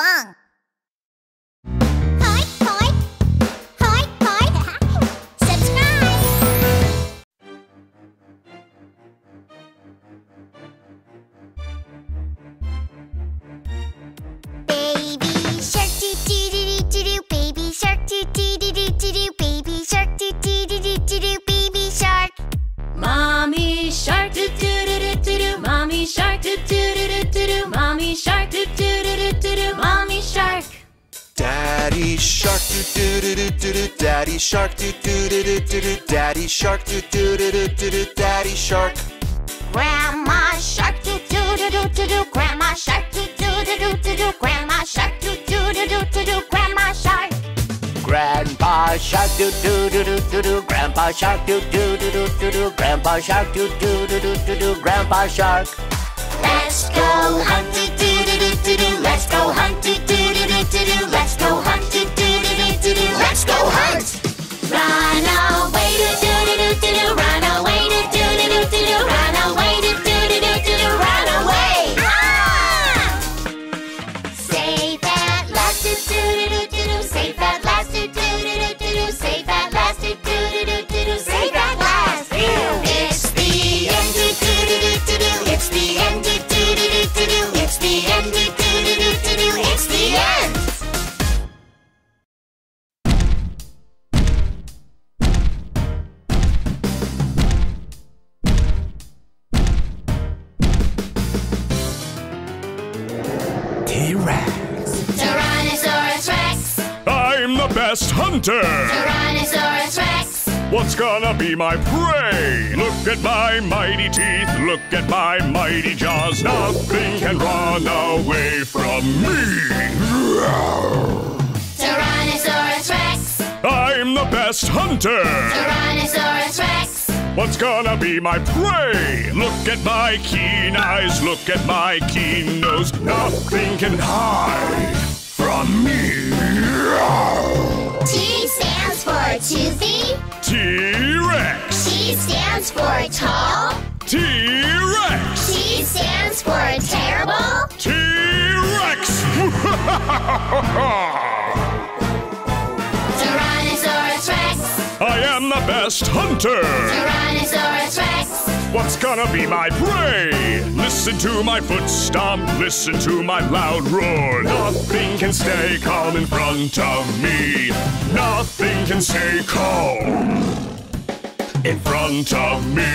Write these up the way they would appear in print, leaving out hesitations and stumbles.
Pinkfong. Hi, hi. Hi, hi. Subscribe. Baby Shark doo doo doo doo doo. Baby Shark doo doo doo doo doo. Baby Shark doo doo doo doo doo. Baby Shark. Mommy Shark doo doo doo doo doo. Mommy Shark doo doo doo doo doo. Mommy Shark doo doo doo doo doo. Mommy Shark. Daddy Shark doo doo doo doo doo. Daddy Shark doo doo doo doo doo. Daddy Shark doo doo doo doo doo. Daddy Shark. Grandma Shark doo doo doo doo doo. Grandma Shark doo doo doo doo doo. Grandma Shark doo doo doo doo doo. Grandma Shark. Grandpa Shark doo doo doo doo doo doo. Grandpa Shark doo doo doo doo doo doo. Grandpa Shark doo doo doo doo doo doo. Grandpa Shark. Let's go hunt doo doo doo doo doo. Let's go hunt doo doo doo doo doo. Let's go hunt doo doo doo doo doo. Let's go hunt. Run away doo doo doo doo doo. Run away doo doo doo doo doo. Run away doo doo doo doo doo. Run away. Safe at last doo doo doo doo doo. Safe at last. Safe at last, doo doo doo doo doo. Safe at last. It's the end, doo doo doo doo doo. It's the end, doo doo doo doo doo. It's the end, doo doo doo doo doo. It's the end. T-Rex. Tyrannosaurus Rex. I'm the best hunter. Tyrannosaurus Rex. What's gonna be my prey? Look at my mighty teeth. Look at my mighty jaws. Nothing can run away from me. Tyrannosaurus Rex. I'm the best hunter. Tyrannosaurus Rex. What's gonna be my prey? Look at my keen eyes. Look at my keen nose. Nothing can hide from me. T stands for toothy. T-Rex. T stands for tall. T-Rex. T stands for terrible. T-Rex. Tyrannosaurus Rex. I am the best hunter. Tyrannosaurus Rex. What's gonna be my prey? Listen to my foot stomp, listen to my loud roar. Nothing can stay calm in front of me. Nothing can stay calm in front of me.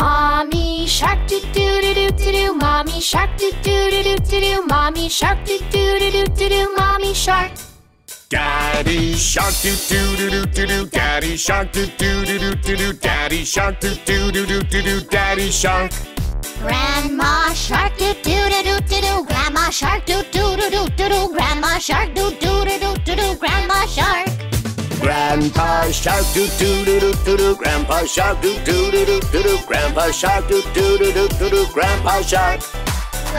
Mommy Shark doo doo doo doo doo doo. Mommy Shark doo doo doo doo doo doo. Mommy Shark doo doo doo doo doo doo. Mommy Shark. Daddy Shark doo doo doo doo doo doo. Daddy Shark doo doo doo doo doo doo. Daddy Shark doo doo doo doo doo doo. Daddy Shark. Grandma Shark doo doo doo doo doo doo. Grandma Shark doo doo doo doo doo doo. Grandma Shark doo doo doo doo doo doo. Grandma Shark. Grandpa Shark doo doo doo doo doo doo. Grandpa Shark doo doo doo doo doo doo. Grandpa Shark doo doo doo doo doo doo. Grandpa Shark.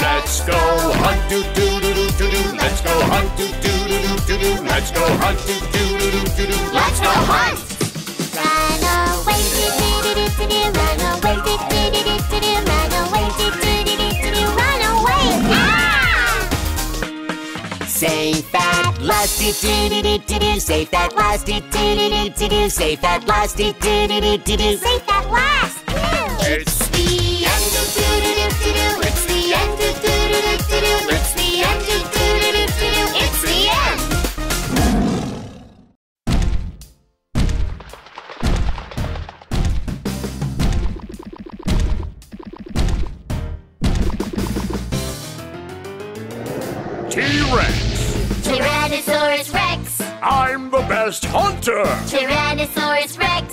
Let's go hunt doo doo doo doo doo doo. Let's go hunt doo doo doo doo doo. Let's go hunt doo doo doo doo doo. Let's go hunt. Run away doo doo doo doo doo. Run away doo doo doo doo doo. Run away doo doo doo doo doo. Run away. Ah! Safe at last doo doo doo doo doo. Safe at last doo doo doo doo doo. Safe at last doo doo doo doo doo. Safe at last. It's the end doo doo doo doo doo. It's the end doo doo doo doo doo. It's the end doo doo doo doo doo. It's the end. T-Rex. Tyrannosaurus Rex. I'm the best hunter. Tyrannosaurus Rex.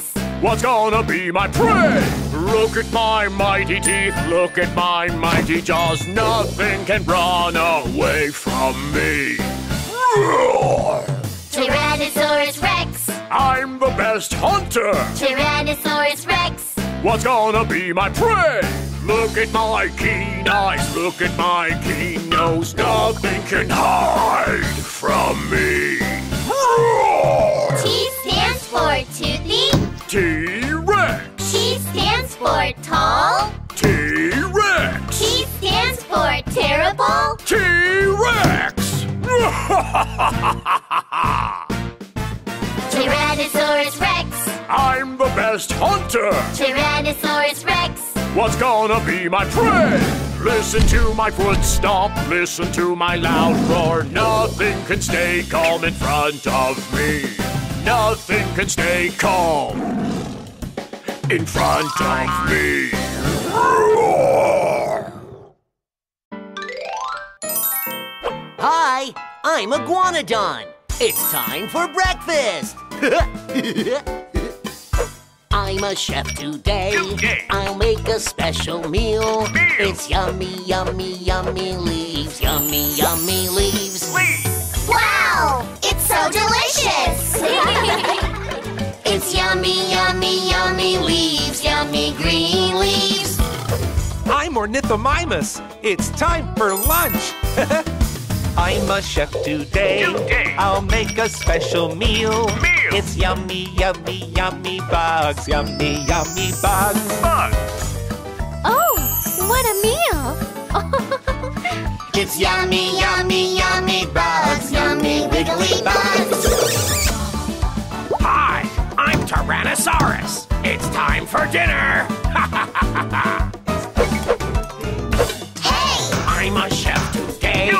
What's gonna be my prey? Look at my mighty teeth, look at my mighty jaws. Nothing can run away from me. Roar! Tyrannosaurus Rex! I'm the best hunter! Tyrannosaurus Rex! What's gonna be my prey? Look at my keen eyes, look at my keen nose. Nothing can hide from me. Roar! T stands for toothy. T-Rex. T stands for tall. T-Rex. T stands for terrible. T-Rex. Tyrannosaurus Rex. I'm the best hunter. Tyrannosaurus Rex. What's gonna be my prey? Listen to my foot stomp, listen to my loud roar. Nothing can stay calm in front of me. Nothing can stay calm in front of me. Roar! Hi, I'm Iguanodon. It's time for breakfast. I'm a chef today. I'll make a special meal. It's yummy, yummy, yummy leaves. Yummy, yummy leaves. Wow! It's so delicious! It's yummy, yummy, yummy leaves. Yummy green leaves. I'm Ornithomimus. It's time for lunch. I'm a chef today. I'll make a special meal. It's yummy, yummy, yummy bugs. Yummy, yummy bugs. Oh, what a meal! It's yummy, yummy, yummy bugs. Yummy, wiggly bugs. Hi, I'm Tyrannosaurus. It's time for dinner. Hey! I'm a chef today.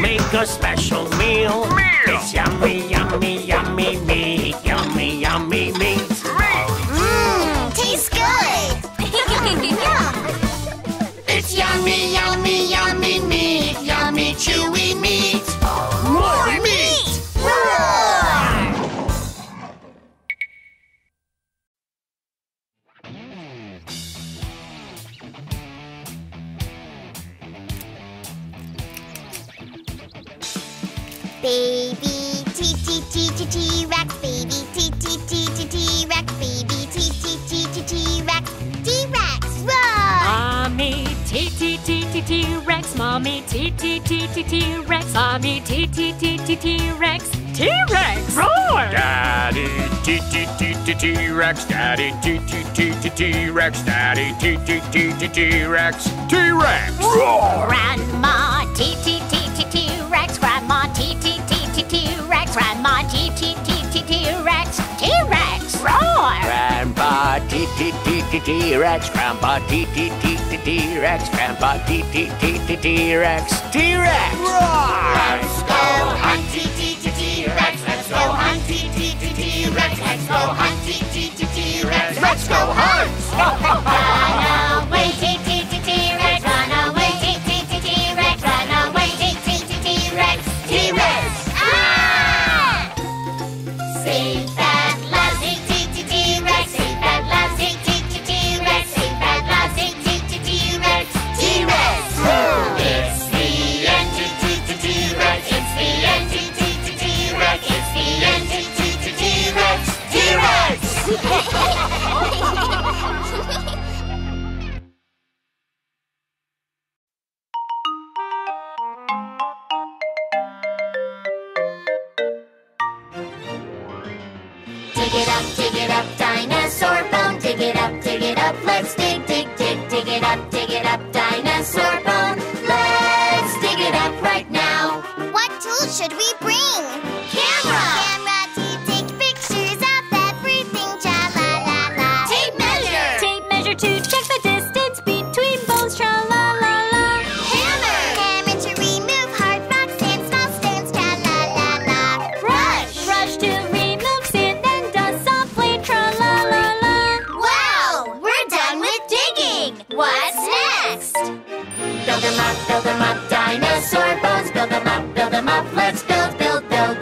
Make a special meal. It's yummy, yummy, yummy meat. Yummy, yummy meat. Mmm, tastes good. It's yummy, yummy, yummy meat. Yummy, chewy meat. More meat! Baby T-T-T-T-T-T-Rex. Baby T-T-T-T-T-Rex. Baby T-T-T-T-T-Rex. T-Rex, roar! Mommy T-T-T-T-T-Rex. Mommy T-T-T-T-T-Rex. Mommy T-T-T-T-T-Rex. T-Rex, roar! Daddy T-T-T-T-T-Rex. Daddy T-T-T-T-T-Rex. Daddy T-T-T-T-T-Rex. T-Rex, roar! Grandma T-T-T-T-T-Rex. Grandma T-T-T-T-T-Rex. Grandma T-T-T-T-T-Rex. T-Rex, roar! Grandpa T-T-T-T-T-Rex. Grandpa T-T-T-T-T-Rex. Grandpa T-T-T-T-T-Rex. T-Rex, roar! Let's go hunt T-T-T-T-Rex. Let's go hunt T-T-T-T-Rex. Let's go hunt T-T-T-T-Rex. Let's go hunt! Run away T-T-T-T-Rex. Run away T-T-T-T-Rex. Run away T-T-T-T-Rex. T-Rex, build them up, dinosaur bones. Build them up, build them up. Let's build, build, build.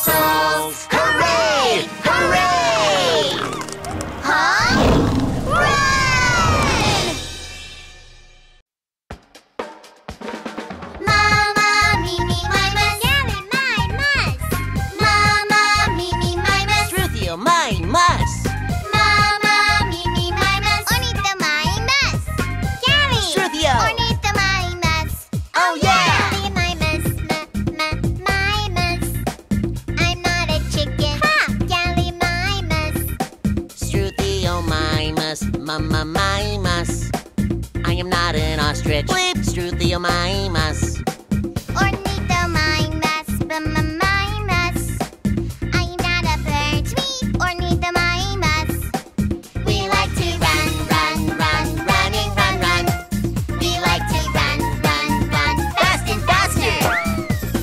fossils! Hooray! Hooray! Huh? Maimas, I am not an ostrich. Struthiomimus. Ornithomimus, mimus. I am not a bird. We ornithomimus. We like to run, run, run, running, run, run. We like to run, run, run, fast and faster.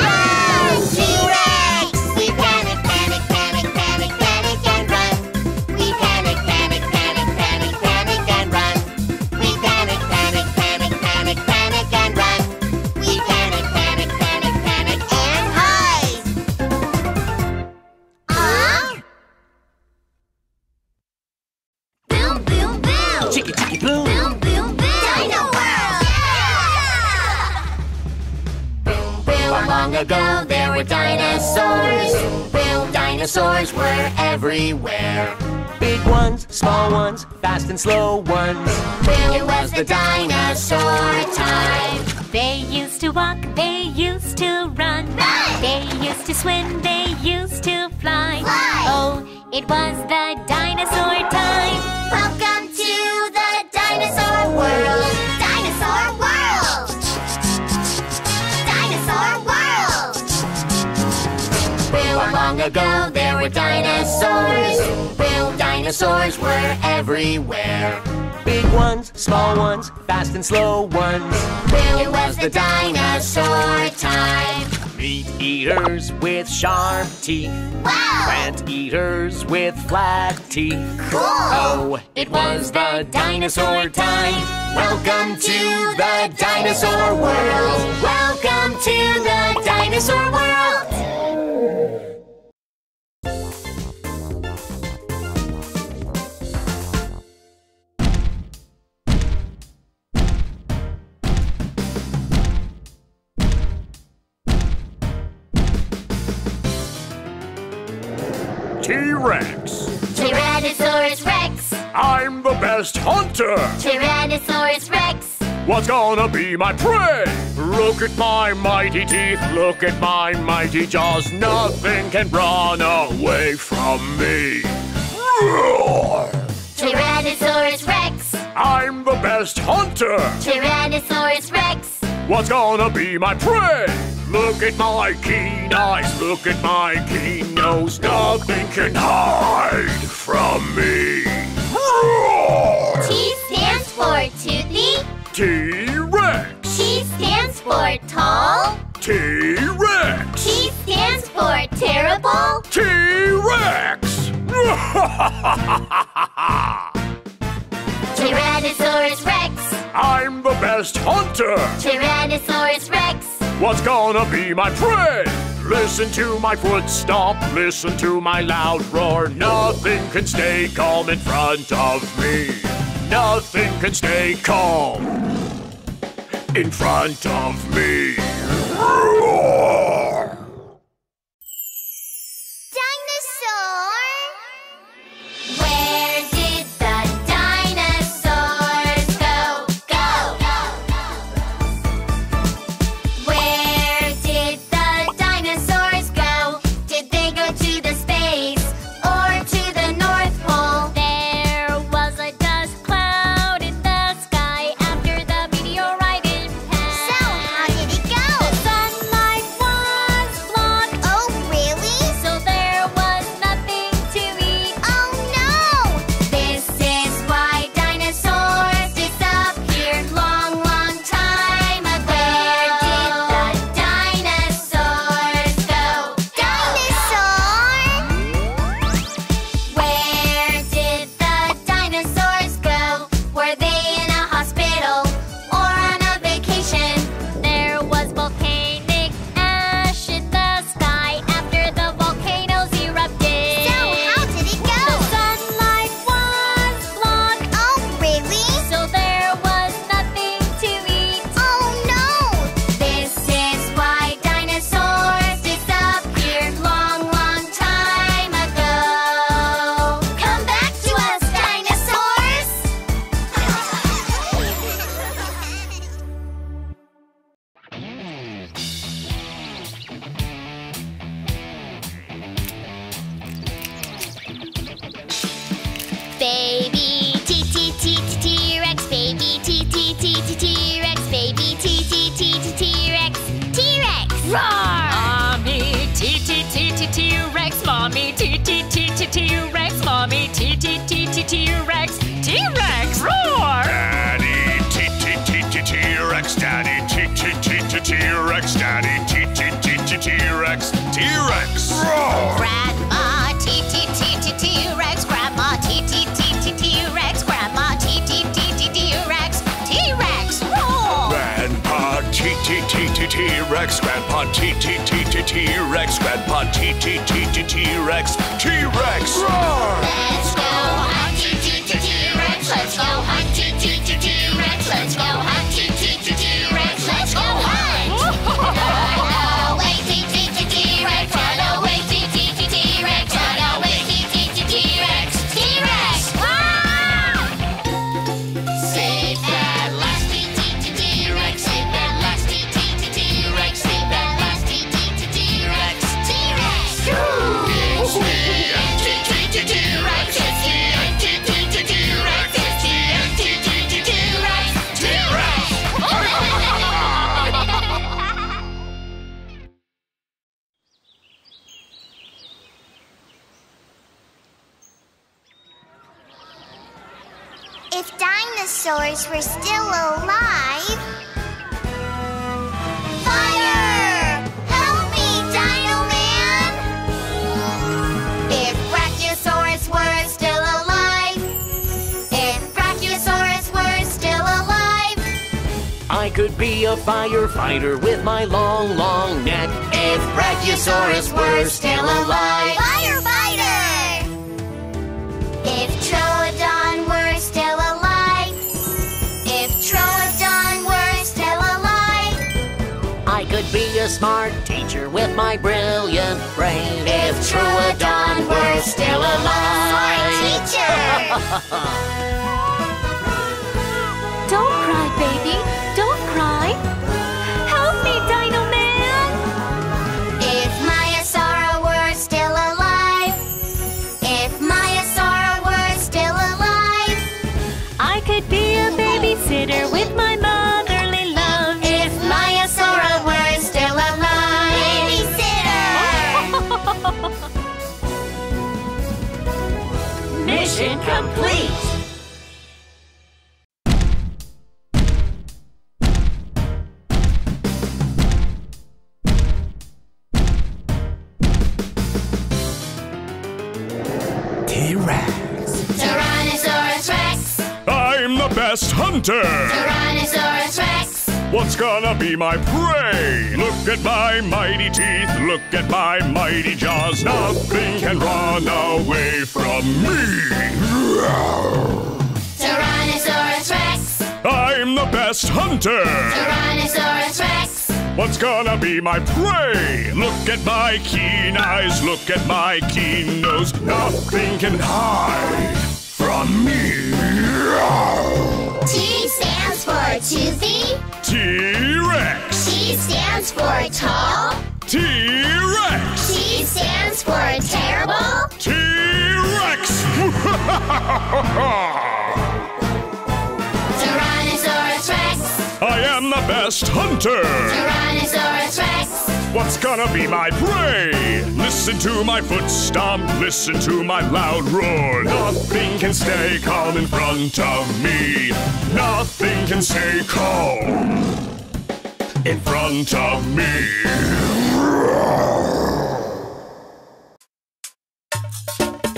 Ah, T-Rex! We panic, panic, panic, panic, panic and run. We panic, panic, panic, panic, panic and run. We panic, panic, panic, panic, panic and run. We panic, panic, panic, panic and hide. Huh? Boom, boom, boom. Chicky, chicky, boom. Boom, boom, boom. Dino World. Yeah! Boom, boom. Long ago there were dinosaurs. Boom, dinosaurs were everywhere. Big ones, small ones, fast and slow ones. It was the dinosaur time. They used to walk, they used to run. They used to swim, they used to fly. Oh, it was the dinosaur time. Welcome to the dinosaur world. Dinosaur world. Dinosaur world. Boom, long ago there were dinosaurs. Boom, dinosaurs were everywhere. Big ones, small ones, fast and slow ones. It was the dinosaur time. Meat eaters with sharp teeth. Wow! Plant eaters with flat teeth. Cool! Oh, it was the dinosaur time. Welcome to the dinosaur world. Welcome to the dinosaur world. T-Rex. Tyrannosaurus Rex. I'm the best hunter. Tyrannosaurus Rex. What's gonna be my prey? Look at my mighty teeth. Look at my mighty jaws. Nothing can run away from me. Roar! Tyrannosaurus Rex. I'm the best hunter. Tyrannosaurus Rex. What's gonna be my prey? Look at my keen eyes, look at my keen nose. Nothing can hide from me. Roar! T stands for toothy. T-Rex. T stands for tall. T-Rex. T stands for terrible. T-Rex. Tyrannosaurus Rex. I'm the best hunter. Tyrannosaurus Rex. What's gonna be my prey? Listen to my foot stomp, listen to my loud roar. Nothing can stay calm in front of me. Nothing can stay calm in front of me. Roar! Dinosaur! Where did the dinosaurs go? Go! Sun T-Rex, Daddy T-T-T-T-T-T-Rex, T-Rex! Roar! Grandma T-T-T-T-T-Rex, Grandma T-T-T-T-T-Rex, Grandma T-T-T-T-T-Rex, T-Rex! Roar! Grandpa T-T-T-T-T-Rex, Grandpa T-T-T-T-T-Rex, Grandpa T-T-T-T-T-Rex, T-Rex! Roar! Let's go hunt T-T-T-T-Rex, let's go hunt T-T-T-T-Rex, let's go hunt T-T-T-T-Rex, let's go hunt! Run away, T-T-T-T-Rex, run away, T-T-T-T-Rex, run away, T-T-T-T-Rex, T-Rex! Save that last T-T-T-T-Rex, save that last T-T-T-T-Rex, save that last T-T-T-T-Rex, T-Rex! It's the T-T-T-T-Rex, it's the T-T-T-T-Rex, it's the T-T-T-T-Rex, T-Rex! If dinosaurs were still alive... Fire! Help me, Dino Man! If Brachiosaurus were still alive... If Brachiosaurus were still alive... I could be a firefighter with my long, long neck. If Brachiosaurus were still alive... Firefighter! If Troodon were still alive... Be a smart teacher with my brilliant brain. If Troodon were still alive. Smart teacher! Don't cry, baby. Don't cry. Help me, Dino Man! If Maiasaura were still alive. If Maiasaura were still alive. I could be a babysitter with my motherly love. If Maiasaura were still alive. Babysitter! Mission complete! T-Rex. Tyrannosaurus Rex. I'm the best hunter. Tyrannosaurus Rex. What's gonna be my prey? Look at my mighty teeth, look at my mighty jaws. Nothing can run away from me. Tyrannosaurus Rex. I'm the best hunter. Tyrannosaurus Rex. What's gonna be my prey? Look at my keen eyes, look at my keen nose. Nothing can hide from me. T stands for toothy. T-Rex. T stands for tall. T-Rex. T stands for terrible. T-Rex. Tyrannosaurus Rex. I am the best hunter. Tyrannosaurus Rex. What's gonna be my prey? Listen to my foot stomp, listen to my loud roar. Nothing can stay calm in front of me. Nothing can stay calm in front of me.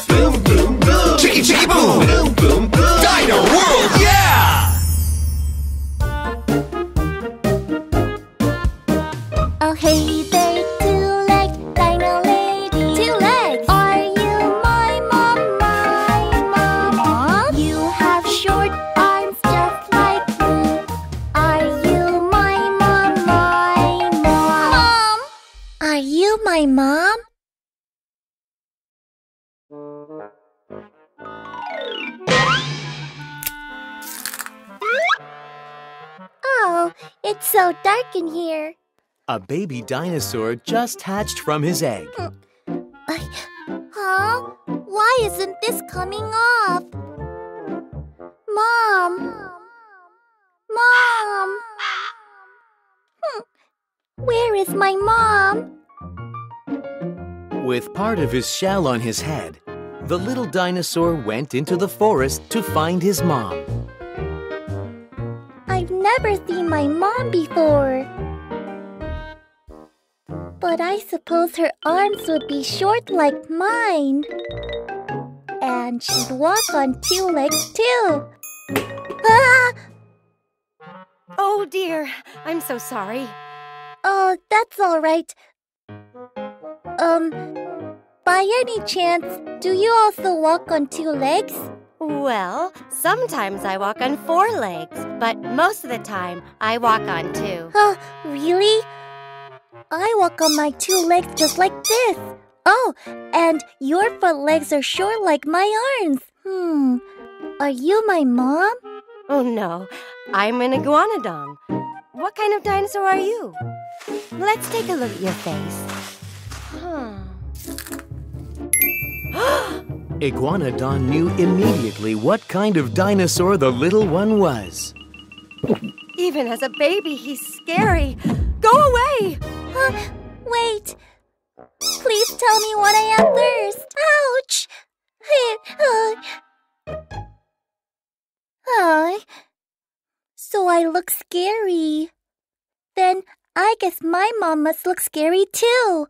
Boom, boom, boom. Chicky, chicky, boom. Boom, boom, boom. Dino World, yeah! Oh, hey there, two-legged dino lady. Two legs? Are you my mom? You have short arms just like me. Are you my mom? Mom! Are you my mom? Oh, it's so dark in here. A baby dinosaur just hatched from his egg. Huh? Why isn't this coming off? Mom! Mom! Where is my mom? With part of his shell on his head, the little dinosaur went into the forest to find his mom. I've never seen my mom before. But I suppose her arms would be short like mine. And she'd walk on two legs too. Ah! Oh dear, I'm so sorry. Oh, that's all right. By any chance, do you also walk on two legs? Well, sometimes I walk on four legs, but most of the time I walk on two. Oh, really? I walk on my two legs just like this. Oh, and your foot legs are short like my arms. Are you my mom? Oh no, I'm an iguanodon. What kind of dinosaur are you? Let's take a look at your face. Iguanodon knew immediately what kind of dinosaur the little one was. Even as a baby, he's scary. Go away! Wait. Please tell me what I am first. Ouch! So I look scary. Then I guess my mom must look scary too.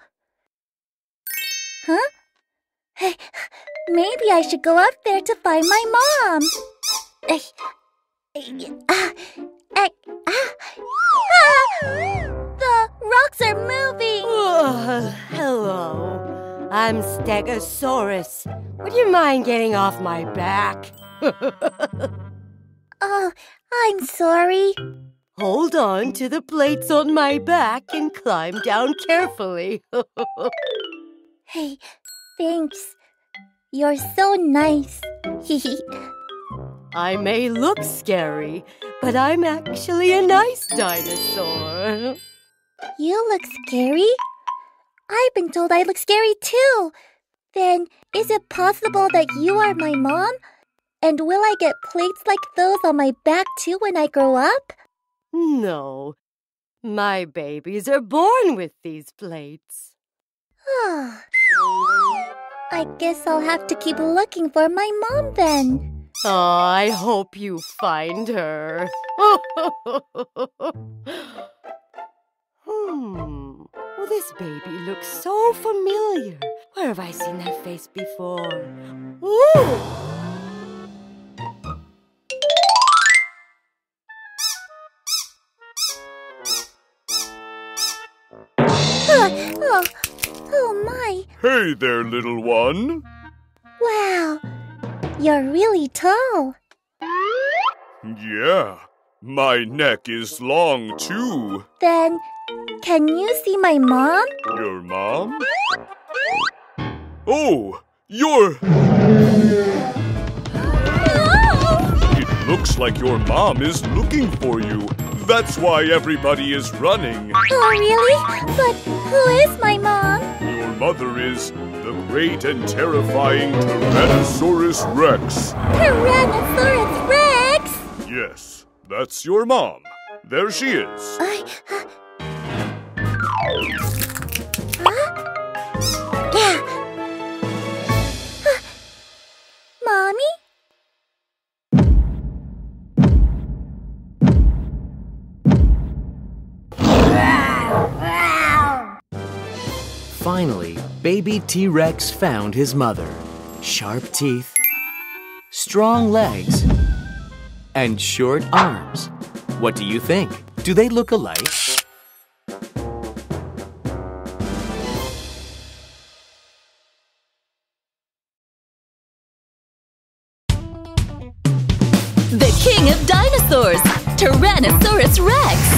Huh? Maybe I should go up there to find my mom. The rocks are moving. Oh, hello. I'm Stegosaurus. Would you mind getting off my back? Oh, I'm sorry. Hold on to the plates on my back and climb down carefully. Hey, thanks. You're so nice. I may look scary, but I'm actually a nice dinosaur. You look scary? I've been told I look scary too. Then, is it possible that you are my mom? And will I get plates like those on my back too when I grow up? No. My babies are born with these plates. I guess I'll have to keep looking for my mom then. Oh, I hope you find her. Well, this baby looks so familiar. Where have I seen that face before? Ooh! Oh my! Hey there, little one. Wow! You're really tall. Yeah, my neck is long, too. Then, can you see my mom? Your mom? Oh, you're... Oh! It looks like your mom is looking for you. That's why everybody is running. Oh, really? But who is my mom? Your mother is... the great and terrifying Tyrannosaurus Rex. Tyrannosaurus Rex? Yes, that's your mom. There she is. Yeah. Mommy? Finally, baby T-Rex found his mother. Sharp teeth, strong legs, and short arms. What do you think? Do they look alike? The king of dinosaurs, Tyrannosaurus Rex.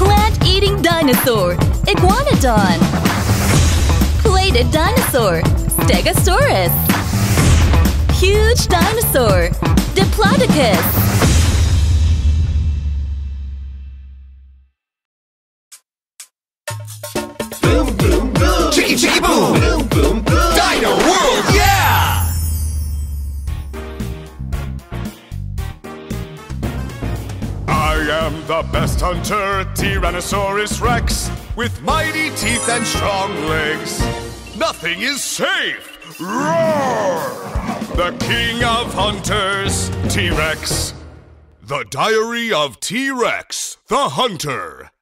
Plant-eating dinosaur, Iguanodon. Plated dinosaur, Stegosaurus. Huge dinosaur, Diplodocus. Boom, boom, boom. Chicky, chicky, boom. Boom, boom, boom. Dino World, yeah! I am the best hunter, Tyrannosaurus Rex. With mighty teeth and strong legs, nothing is safe! Roar! The king of hunters, T-Rex. The Diary of T-Rex, the Hunter.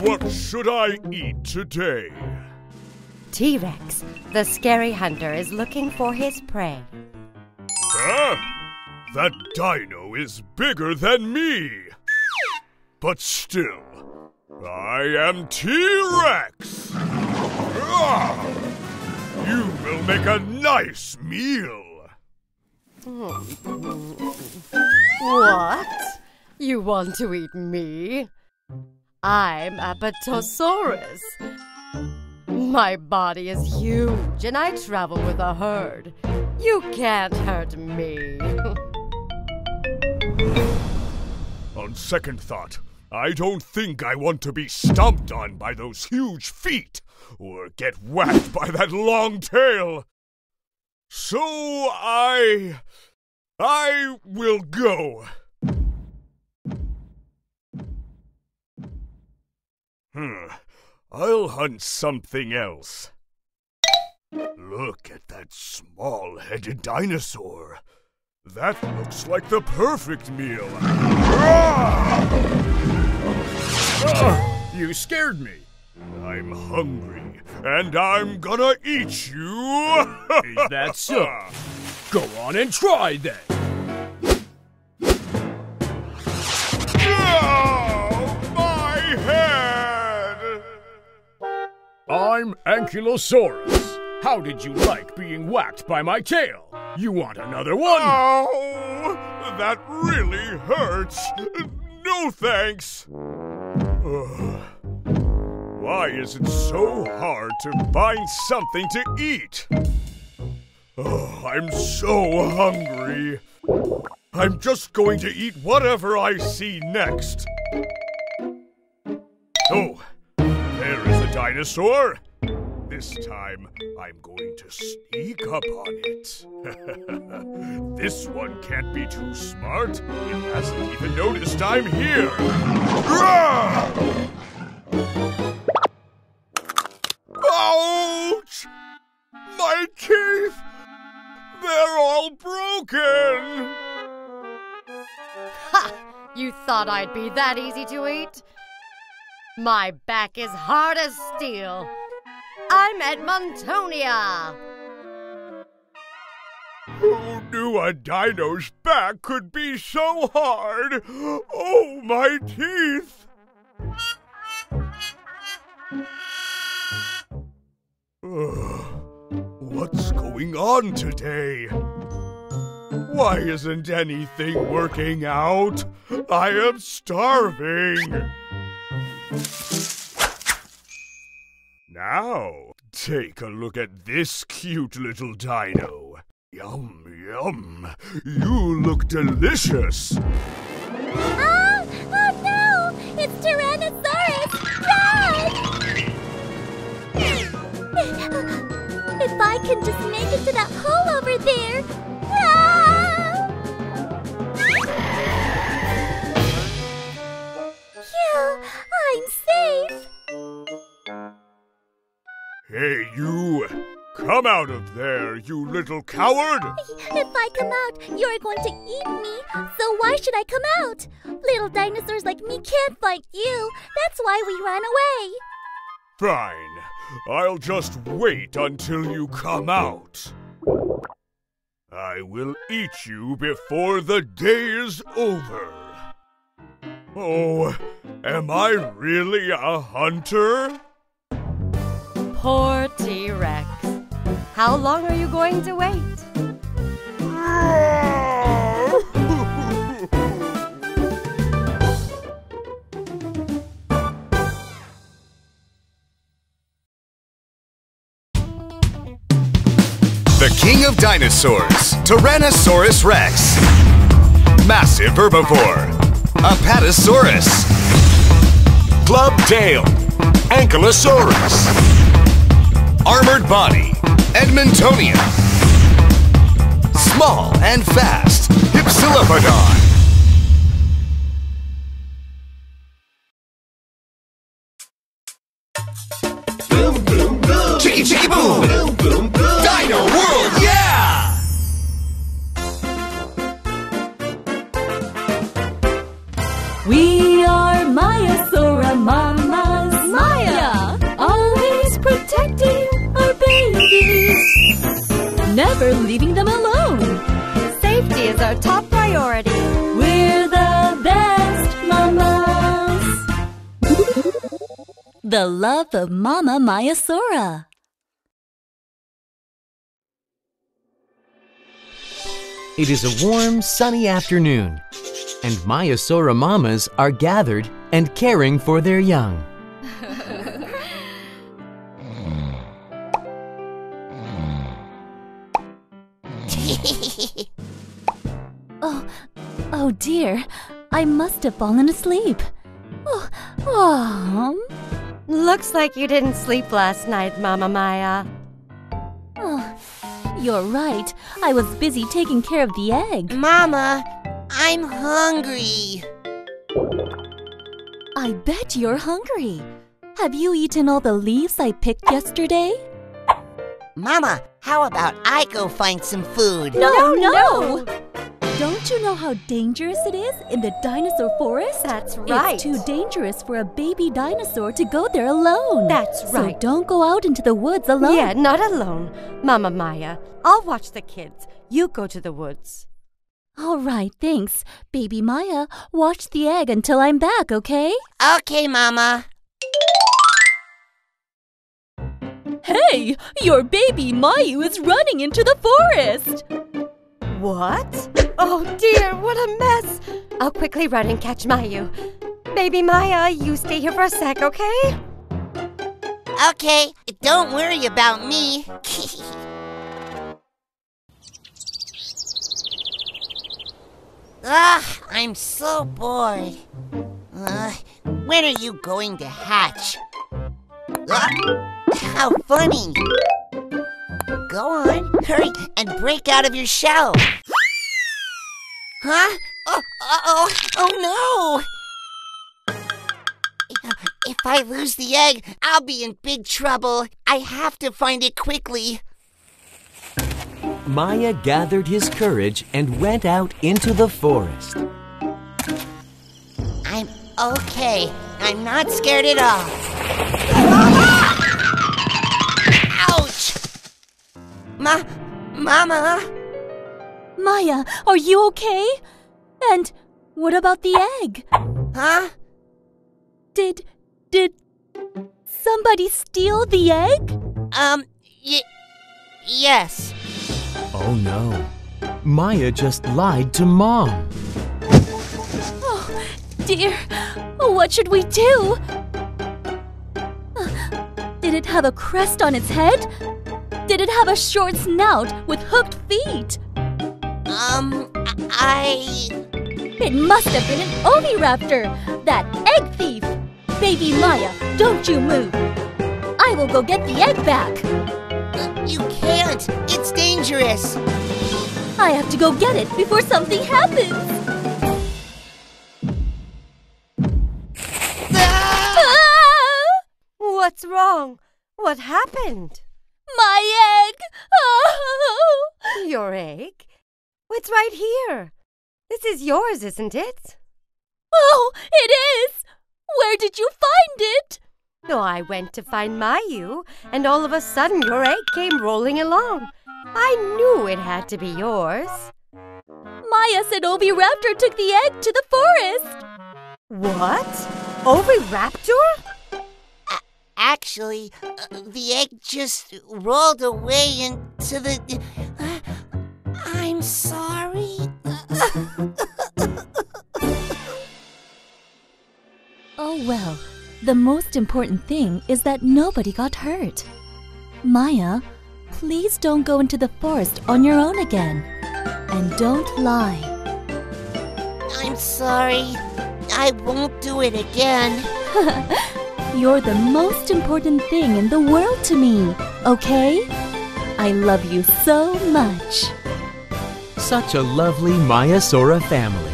What should I eat today? T-Rex, the scary hunter, is looking for his prey. Huh? That dino is bigger than me! But still, I am T-Rex! You will make a nice meal! What? You want to eat me? I'm Apatosaurus. My body is huge and I travel with a herd. You can't hurt me. On second thought, I don't think I want to be stomped on by those huge feet or get whacked by that long tail. So I will go. I'll hunt something else. Look at that small-headed dinosaur. That looks like the perfect meal. You scared me. I'm hungry, and I'm gonna eat you. Is that so? Go on and try then. I'm Ankylosaurus. How did you like being whacked by my tail? You want another one? Oh, that really hurts. No thanks. Why is it so hard to find something to eat? I'm so hungry. I'm just going to eat whatever I see next. Oh. There is a dinosaur! This time, I'm going to sneak up on it. This one can't be too smart. It hasn't even noticed I'm here. Ouch! My teeth! They're all broken! Ha! You thought I'd be that easy to eat? My back is hard as steel. I'm Edmontonia. Who knew a dino's back could be so hard? Oh, my teeth! What's going on today? Why isn't anything working out? I am starving. Now, take a look at this cute little dino. Yum, yum. You look delicious. Oh no! It's Tyrannosaurus Rex! If I can just make it to that hole over there. I'm safe! Hey, you! Come out of there, you little coward! If I come out, you're going to eat me, so why should I come out? Little dinosaurs like me can't fight you, that's why we ran away! Fine, I'll just wait until you come out. I will eat you before the day is over. Oh, am I really a hunter? Poor T-Rex. How long are you going to wait? The king of dinosaurs, Tyrannosaurus Rex. Massive herbivore. Apatosaurus, club-tail, Ankylosaurus, armored body, Edmontonia, small and fast, Hypsilopodon. Boom, boom, boom, chicky, chicky, boom, boom, boom, boom, Dino World, yeah! We are Maiasaura. Mama's Maya, always protecting our babies, never leaving them alone. Safety is our top priority. We're the best mamas. The love of Mama Maiasaura. It is a warm, sunny afternoon, and Maiasaura mamas are gathered and caring for their young. Oh dear, I must have fallen asleep. Looks like you didn't sleep last night, Mama Maya. You're right. I was busy taking care of the egg. Mama, I'm hungry. I bet you're hungry. Have you eaten all the leaves I picked yesterday? Mama, how about I go find some food? No! Don't you know how dangerous it is in the dinosaur forest? That's right. It's too dangerous for a baby dinosaur to go there alone. That's right. So don't go out into the woods alone. Yeah, not alone. Mama Maya, I'll watch the kids. You go to the woods. All right, thanks. Baby Maya, watch the egg until I'm back, okay? Okay, Mama. Hey, your baby Mayu is running into the forest. What? Oh dear, what a mess! I'll quickly run and catch Mayu. Baby Maya, you stay here for a sec, okay? Okay, don't worry about me. I'm so bored. When are you going to hatch? How funny! Go on, hurry, and break out of your shell. Huh? Oh no! If I lose the egg, I'll be in big trouble. I have to find it quickly. Maya gathered his courage and went out into the forest. I'm okay. I'm not scared at all. Ouch! Mama? Maya, are you okay? And what about the egg? Huh? Did somebody steal the egg? Yes. Oh no. Maya just lied to Mom. Oh dear, what should we do? Did it have a crest on its head? Did it have a short snout with hooked feet? It must have been an oviraptor, that egg thief! Baby Maya, don't you move! I will go get the egg back! You can't! It's dangerous! I have to go get it before something happens! Ah! What's wrong? What happened? My egg! Oh. Your egg? It's right here. This is yours, isn't it? Oh, it is! Where did you find it? No, I went to find Mayu, and all of a sudden your egg came rolling along. I knew it had to be yours. Maya said Oviraptor took the egg to the forest. What? Oviraptor? Actually, the egg just rolled away into the... I'm sorry. Oh well, the most important thing is that nobody got hurt. Maya, please don't go into the forest on your own again. And don't lie. I'm sorry. I won't do it again. You're the most important thing in the world to me, okay? I love you so much. Such a lovely Maiasaura family.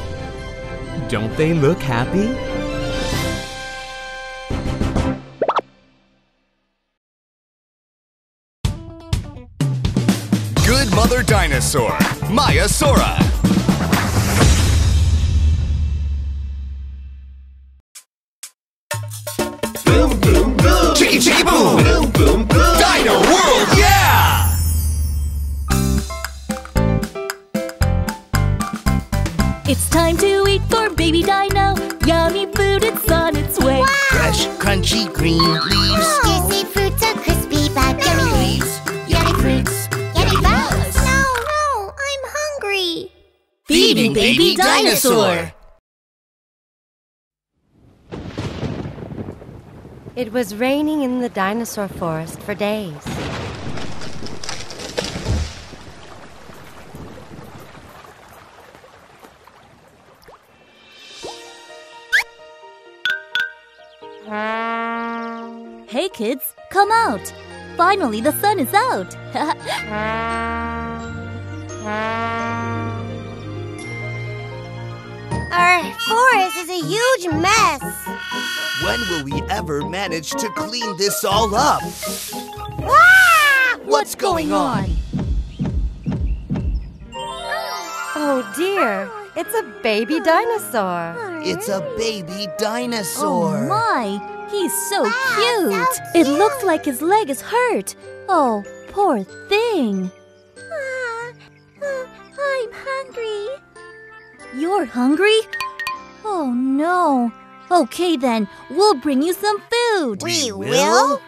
Don't they look happy? Good mother dinosaur, Maiasaura. It's time to eat for baby dino. Yummy food, it's on its way. Wow. Fresh, crunchy, green leaves. Wow. Juicy fruits are crispy, but no. Yummy leaves. Yummy fruits. Yummy flowers. No, I'm hungry. Feeding baby dinosaur. It was raining in the dinosaur forest for days. Hey kids, come out! Finally the sun is out! Our forest is a huge mess. When will we ever manage to clean this all up? Ah! What's going on? Oh dear, it's a baby dinosaur. It's a baby dinosaur. Oh my, he's so cute. So cute. It looks like his leg is hurt. Oh, poor thing. I'm hungry. You're hungry? Oh, no. Okay, then. We'll bring you some food. We will?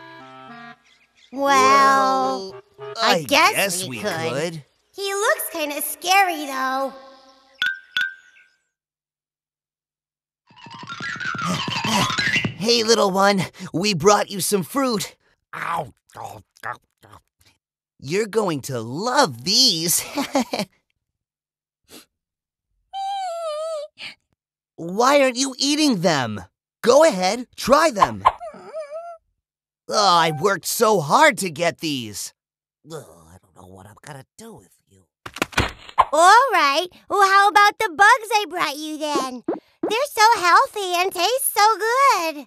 Well, I guess we could. He looks kind of scary, though. Hey, little one. We brought you some fruit. You're going to love these. Why aren't you eating them? Go ahead, try them. Oh, I worked so hard to get these. Oh, I don't know what I'm gonna do with you. All right, well, how about the bugs I brought you then? They're so healthy and taste so good.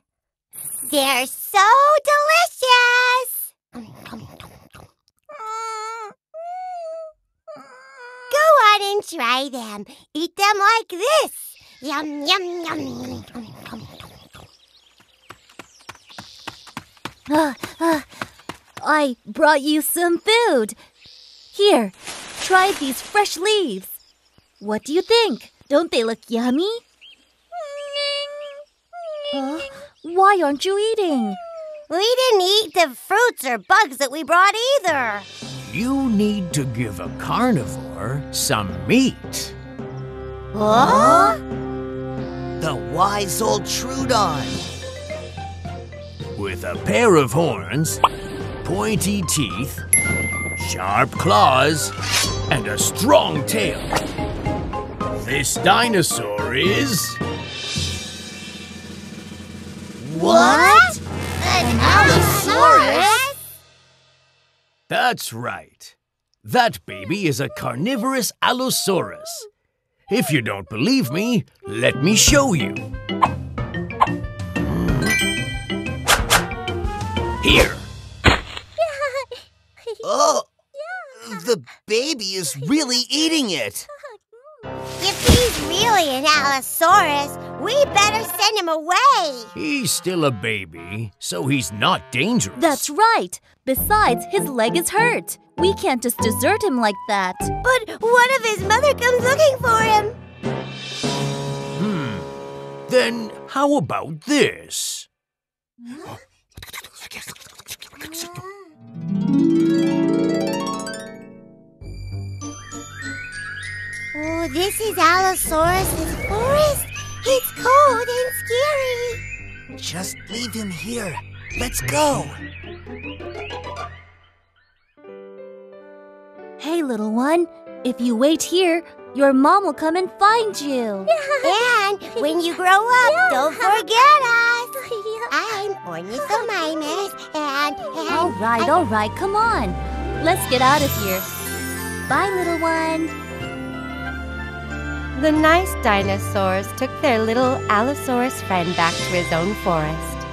They're so delicious. Go on and try them. Eat them like this. Yum, yum, yum, yum, yum, yum. I brought you some food. Here, try these fresh leaves. What do you think? Don't they look yummy? Why aren't you eating? We didn't eat the fruits or bugs that we brought either. You need to give a carnivore some meat. Huh? The wise old Trudon. With a pair of horns, pointy teeth, sharp claws, and a strong tail. This dinosaur is... What? An Allosaurus? That's right. That baby is a carnivorous Allosaurus. If you don't believe me, let me show you. Here. Oh, the baby is really eating it. If he's really an Allosaurus, we better send him away. He's still a baby, so he's not dangerous. That's right. Besides, his leg is hurt. We can't just desert him like that. But what if his mother comes looking for him? Then how about this? Oh, this is Allosaurus's forest. It's cold and scary. Just leave him here. Let's go. Hey, little one, if you wait here, your mom will come and find you. And when you grow up, don't forget us. I'm Ornithomimus, and... All right, come on. Let's get out of here. Bye, little one. The nice dinosaurs took their little Allosaurus friend back to his own forest.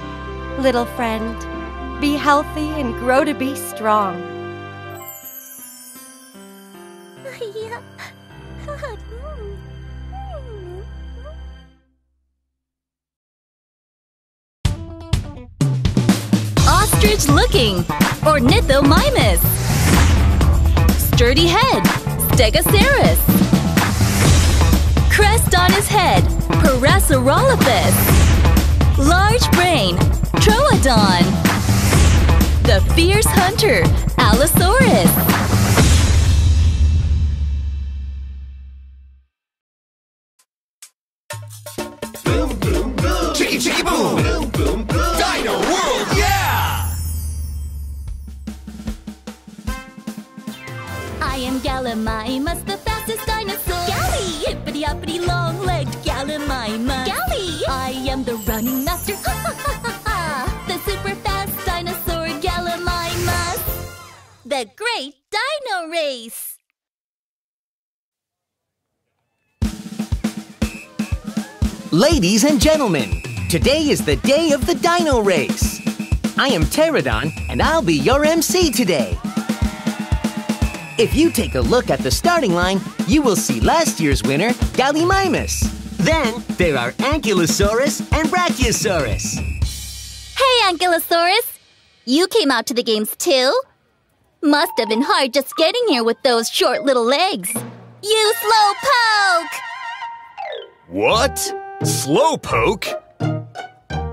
Little friend, be healthy and grow to be strong. Ostrich looking, Ornithomimus. Sturdy head, Stegosaurus. Crest on his head. Parasaurolophus. Large brain. Troodon. The fierce hunter. Allosaurus. Gallimimus, the fastest dinosaur. Galley! Hippity-hoppity, long-legged Gallimimus. Galley! I am the running master. The super-fast dinosaur Gallimimus. The Great Dino Race. Ladies and gentlemen, today is the day of the Dino Race. I am Pteranodon, and I'll be your MC today. If you take a look at the starting line, you will see last year's winner, Gallimimus. Then, there are Ankylosaurus and Brachiosaurus. Hey, Ankylosaurus! You came out to the games too? Must have been hard just getting here with those short little legs. You slowpoke! What? Slowpoke?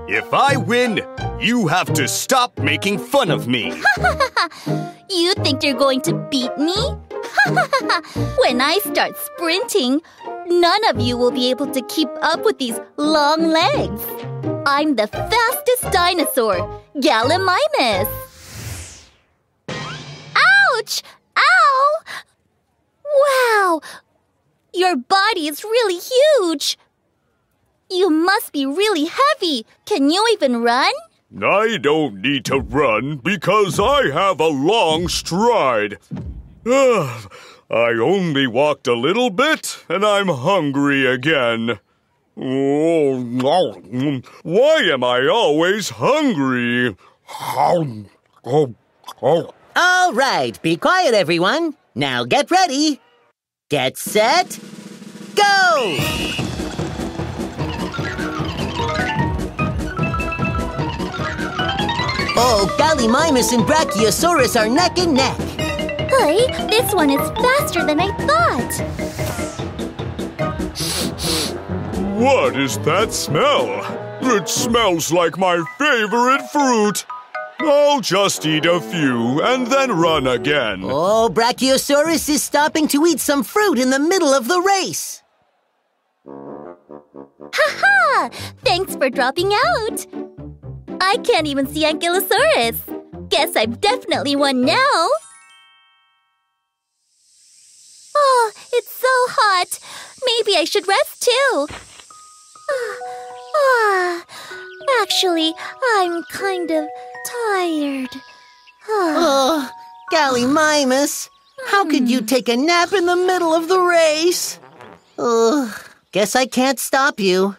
If I win, you have to stop making fun of me. You think you're going to beat me? When I start sprinting, none of you will be able to keep up with these long legs. I'm the fastest dinosaur, Gallimimus. Ouch! Ow! Wow! Your body is really huge. You must be really heavy. Can you even run? I don't need to run because I have a long stride. I only walked a little bit and I'm hungry again. Oh, no. Why am I always hungry? All right, be quiet, everyone. Now get ready. Get set. Go! Oh, Gallimimus and Brachiosaurus are neck and neck. Hey, this one is faster than I thought. What is that smell? It smells like my favorite fruit. I'll just eat a few and then run again. Oh, Brachiosaurus is stopping to eat some fruit in the middle of the race. Ha-ha! Thanks for dropping out. I can't even see Ankylosaurus. Guess I've definitely won now. Oh, it's so hot. Maybe I should rest too. Actually, I'm kind of tired. Oh, Gallimimus, how could you take a nap in the middle of the race? Guess I can't stop you.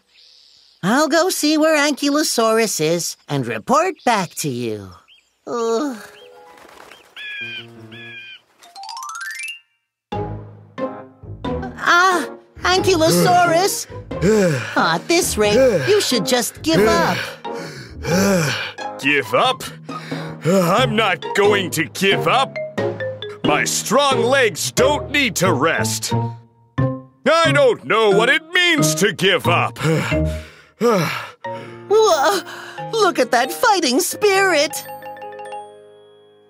I'll go see where Ankylosaurus is and report back to you. Ugh. Ah, Ankylosaurus! At this rate, you should just give up. Give up? I'm not going to give up. My strong legs don't need to rest. I don't know what it means to give up. Whoa, look at that fighting spirit!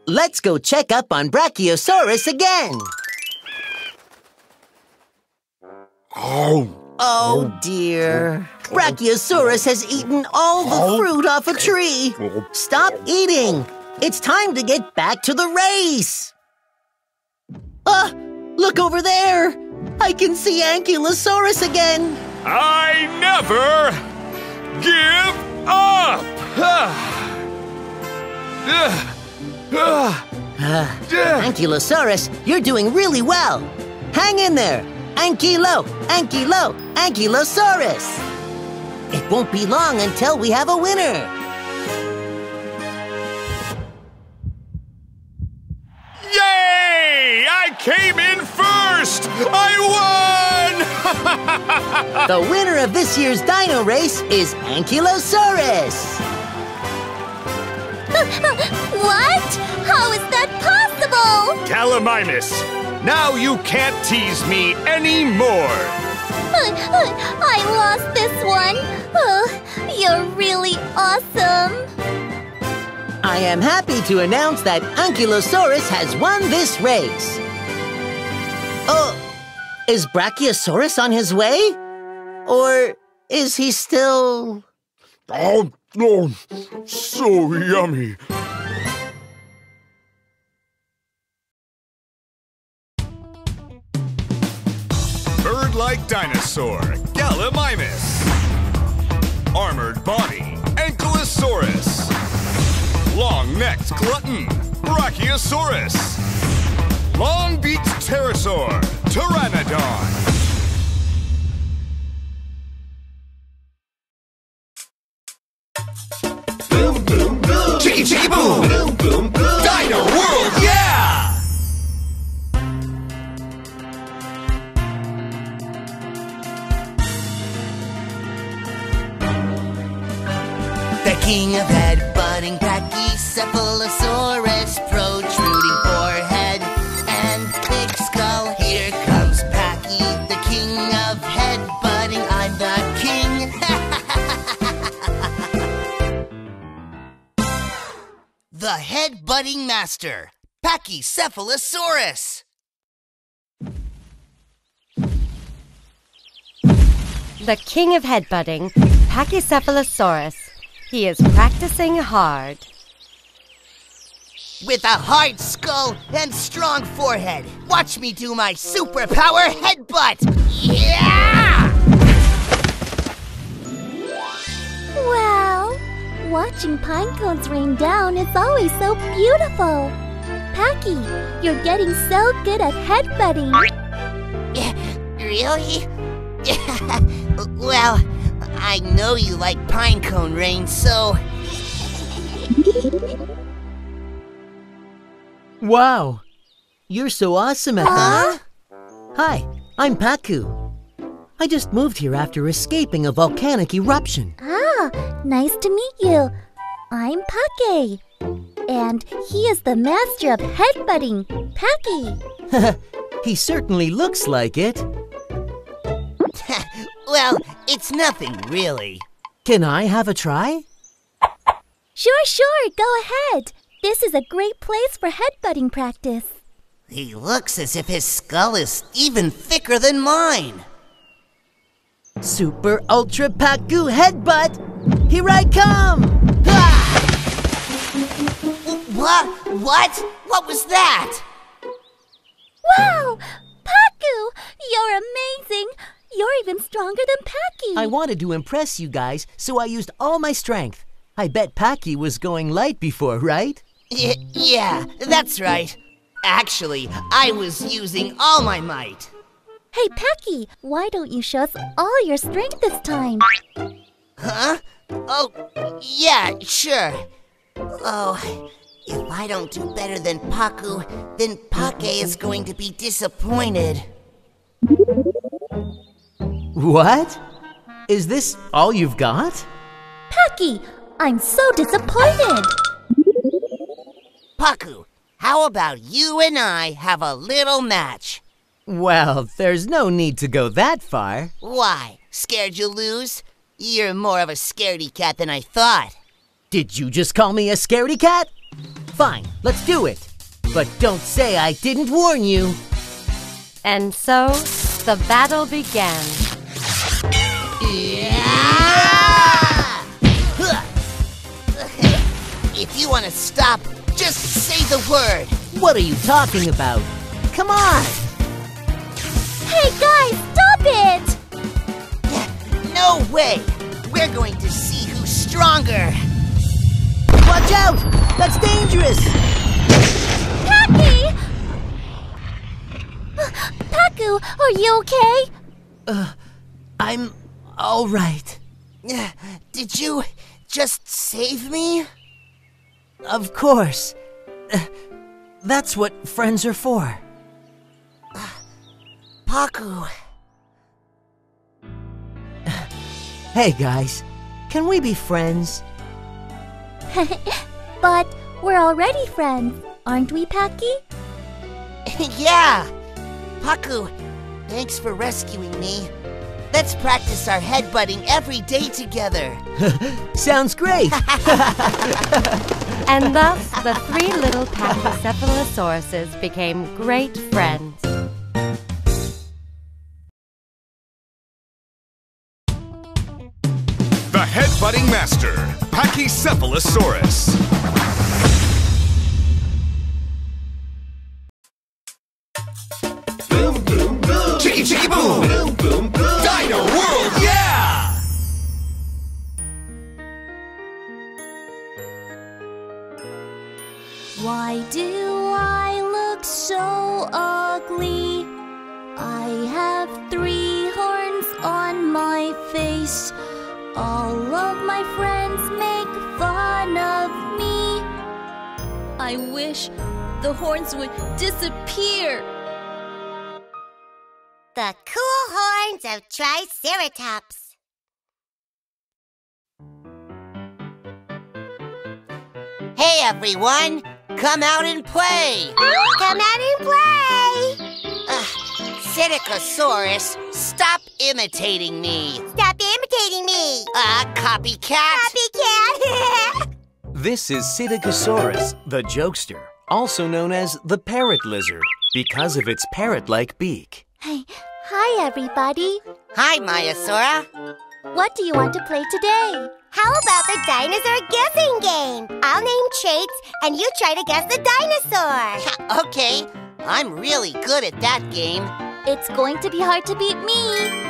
Let's go check up on Brachiosaurus again! Oh dear! Brachiosaurus has eaten all the fruit off a tree! Stop eating! It's time to get back to the race! Look over there! I can see Ankylosaurus again! I never... give up! Ankylosaurus, you're doing really well. Hang in there. Ankylosaurus. It won't be long until we have a winner. Yay! I came in first! I won! The winner of this year's Dino Race is Ankylosaurus! What? How is that possible? Gallimimus, now you can't tease me anymore! I lost this one. Oh, you're really awesome. I am happy to announce that Ankylosaurus has won this race. Oh, is Brachiosaurus on his way? Or is he still... Oh, so yummy. Bird-like dinosaur, Gallimimus. Armored body, Ankylosaurus. Long-necked glutton, Brachiosaurus. Long-beaked pterosaur, Pteranodon. Boom, boom, boom! Chicky, chicky, boom! Boom, boom, boom! Dino World, yeah! The king of head-butting Pachycephalosaurus, protruding forehead and big skull. Here comes Pachy, the king of head-butting. I'm the king! The head-butting master, Pachycephalosaurus. The king of head-butting, Pachycephalosaurus. He is practicing hard. With a hard skull and strong forehead, watch me do my superpower headbutt! Yeah! Wow! Watching pine cones rain down is always so beautiful. Pachy, you're getting so good at headbutting. Really? Well, I know you like pine cone rain, so... Wow, you're so awesome at that. Hi, I'm Pachy. I just moved here after escaping a volcanic eruption. Ah, nice to meet you. I'm Pachy. And he is the master of headbutting, Pachy. He certainly looks like it. Well, it's nothing really. Can I have a try? Sure, sure, go ahead. This is a great place for headbutting practice. He looks as if his skull is even thicker than mine. Super Ultra Pachy Headbutt! Here I come! Ah! What? What was that? Wow! Pachy! You're amazing! You're even stronger than Pachy! I wanted to impress you guys, so I used all my strength. I bet Pachy was going light before, right? Yeah, that's right. Actually, I was using all my might. Hey, Pachy, why don't you show us all your strength this time? Huh? Oh, yeah, sure. Oh, if I don't do better than Pachy, then Pachy is going to be disappointed. What? Is this all you've got? Pachy, I'm so disappointed! Pachy, how about you and I have a little match? Well, there's no need to go that far. Why? Scared you lose? You're more of a scaredy cat than I thought. Did you just call me a scaredy cat? Fine, let's do it. But don't say I didn't warn you. And so, the battle began. Yeah! If you want to stop, just say the word. What are you talking about? Come on! Hey guys, stop it! No way! We're going to see who's stronger! Watch out! That's dangerous! Pachy! Pachy, are you okay? I'm alright. Did you just save me? Of course. That's what friends are for. Pachy. Hey guys, can we be friends? But we're already friends, aren't we, Pachy? Yeah! Pachy, thanks for rescuing me. Let's practice our headbutting every day together. Sounds great. And thus, the three little Pachycephalosauruses became great friends. The headbutting master, Pachycephalosaurus. Chicky boom! Boom, boom, boom! Dino World, yeah! Why do I look so ugly? I have three horns on my face. All of my friends make fun of me. I wish the horns would disappear. The cool horns of Triceratops. Hey everyone, come out and play! Come out and play! Psittacosaurus, stop imitating me! Stop imitating me! Copycat! Copycat! This is Psittacosaurus, the jokester, also known as the parrot lizard, because of its parrot-like beak. Hi, everybody. Hi, Maiasaura. What do you want to play today? How about the dinosaur guessing game? I'll name traits, and you try to guess the dinosaur. Okay, I'm really good at that game. It's going to be hard to beat me.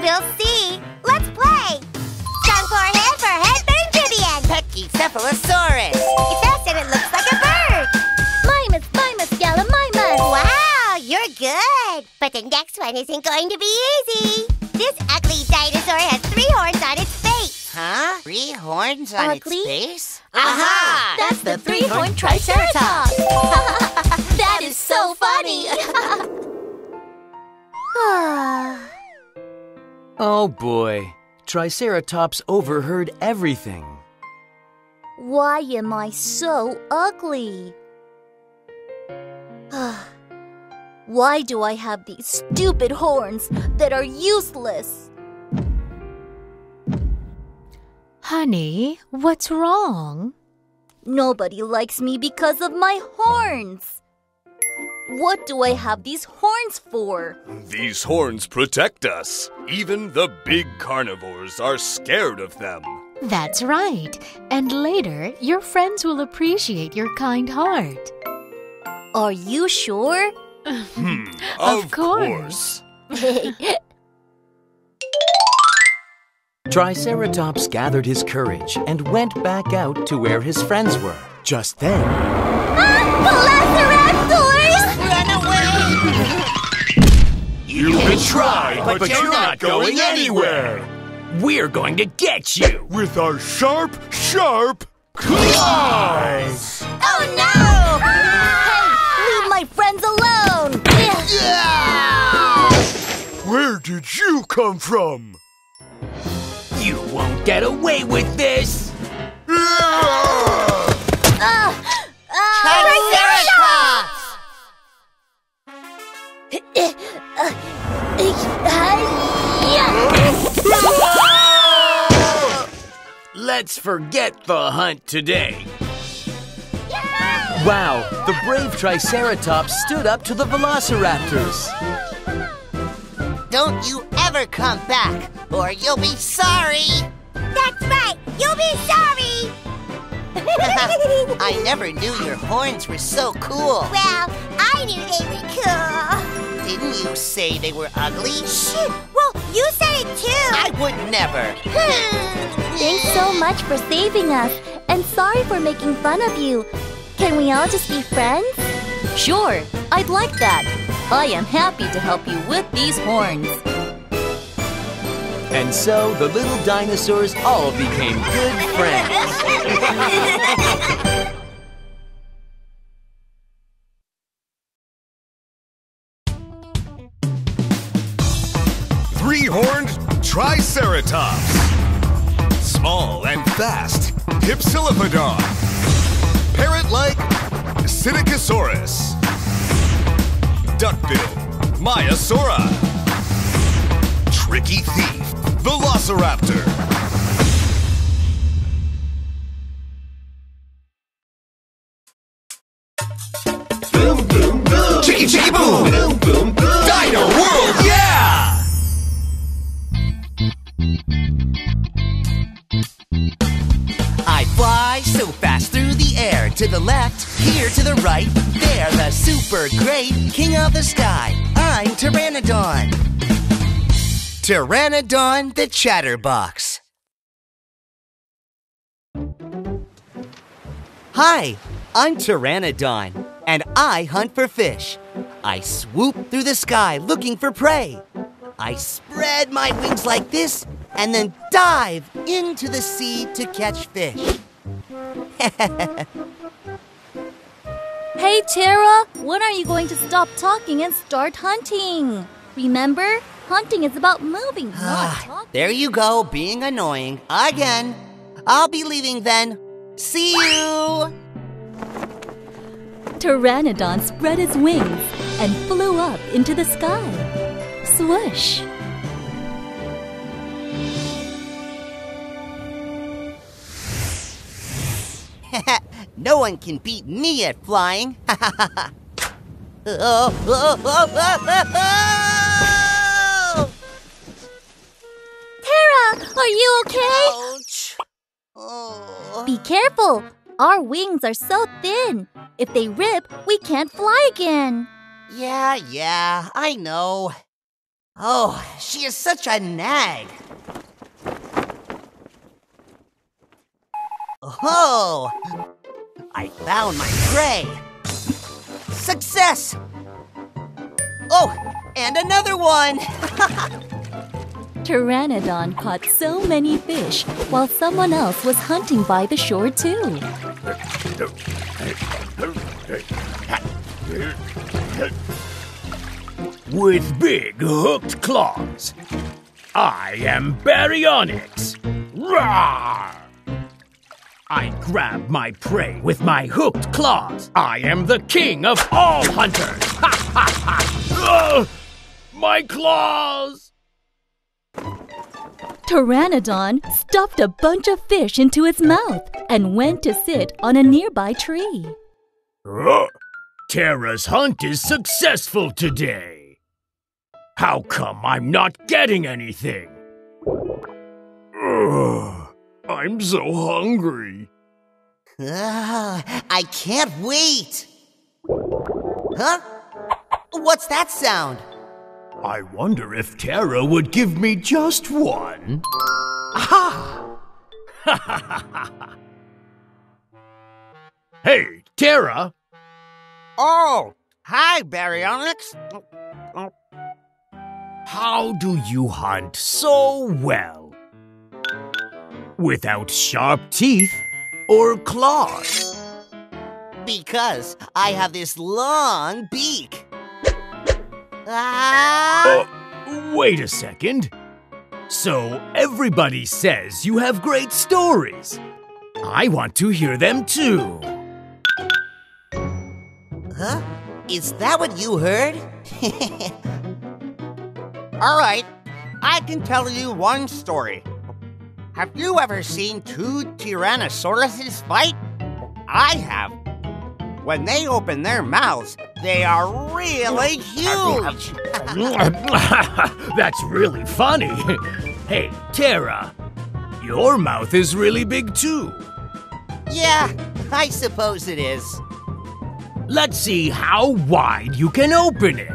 We'll see. Let's play. Time for headbang trivia. Pachycephalosaurus. It's fast and it looks like a bird. Mimus, Mimus, Gallimimus. Wow. You're good, but the next one isn't going to be easy. This ugly dinosaur has three horns on its face. Huh? Three horns on its face? Aha! That's the three-horned Triceratops. That is so funny. Oh boy, Triceratops overheard everything. Why am I so ugly? Why do I have these stupid horns that are useless? Honey, what's wrong? Nobody likes me because of my horns. What do I have these horns for? These horns protect us. Even the big carnivores are scared of them. That's right. And later, your friends will appreciate your kind heart. Are you sure? Of course. Triceratops gathered his courage and went back out to where his friends were. Just then... Velociraptors! Run away! You can try, but you're not going anywhere! We're going to get you! With our sharp, sharp claws! Oh no! Hey, leave my friends alone! Yeah! Where did you come from? You won't get away with this! Triceratops! Let's forget the hunt today. Wow, the brave Triceratops stood up to the Velociraptors. Don't you ever come back, or you'll be sorry. That's right, you'll be sorry. I never knew your horns were so cool. Well, I knew they were cool. Didn't you say they were ugly? Shit, well, you said it too. I would never. Thanks so much for saving us, and sorry for making fun of you. Can we all just be friends? Sure, I'd like that. I am happy to help you with these horns. And so the little dinosaurs all became good friends. Three-horned Triceratops. Small and fast, Hypsilophodon. Parrot-like Psittacosaurus, duckbill Maiasaura, tricky thief Velociraptor. Boom, boom, boom. Chicky, chicky, boom. Boom, boom, boom. Dino World, yeah! I fly so fast through the air. To the left, here to the right. There, the super great king of the sky. I'm Pteranodon. Pteranodon the Chatterbox. Hi, I'm Pteranodon, and I hunt for fish. I swoop through the sky looking for prey. I spread my wings like this and then dive into the sea to catch fish. Hey, Tera, when are you going to stop talking and start hunting? Remember? Hunting is about moving, not talking. There you go, being annoying again. I'll be leaving then. See you! Pteranodon spread his wings and flew up into the sky. Swoosh! No one can beat me at flying. Are you okay? Ouch. Oh. Be careful! Our wings are so thin. If they rip, we can't fly again. Yeah, I know. Oh, she is such a nag. Oh! I found my prey. Success! Oh, and another one! Pteranodon caught so many fish while someone else was hunting by the shore too. With big hooked claws, I am Baryonyx. Roar! I grab my prey with my hooked claws. I am the king of all hunters. Ha ha ha! My claws! Pteranodon stuffed a bunch of fish into his mouth and went to sit on a nearby tree. Tera's hunt is successful today. How come I'm not getting anything? I'm so hungry. I can't wait. Huh? What's that sound? I wonder if Tera would give me just one. Aha! Ha ha ha! Hey, Tera! Oh, hi, Baryonyx. How do you hunt so well? Without sharp teeth or claws? Because I have this long beak. Wait a second. So everybody says you have great stories. I want to hear them too. Huh? Is that what you heard? All right, I can tell you one story. Have you ever seen two Tyrannosauruses fight? I have. When they open their mouths, they are really huge! That's really funny! Hey, Tera, your mouth is really big too! Yeah, I suppose it is. Let's see how wide you can open it!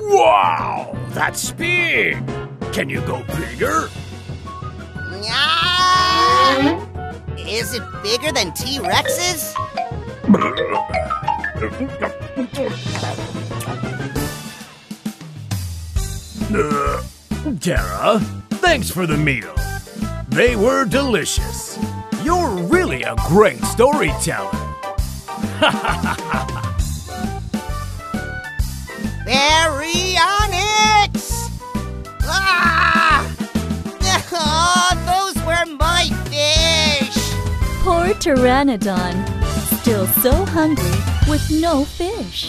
Wow! That's big! Can you go bigger? Is it bigger than T-Rex's? Tera, thanks for the meal. They were delicious. You're really a great storyteller. Baryonyx! Ah! Oh, those were my fish! Poor Pteranodon. Still so hungry with no fish.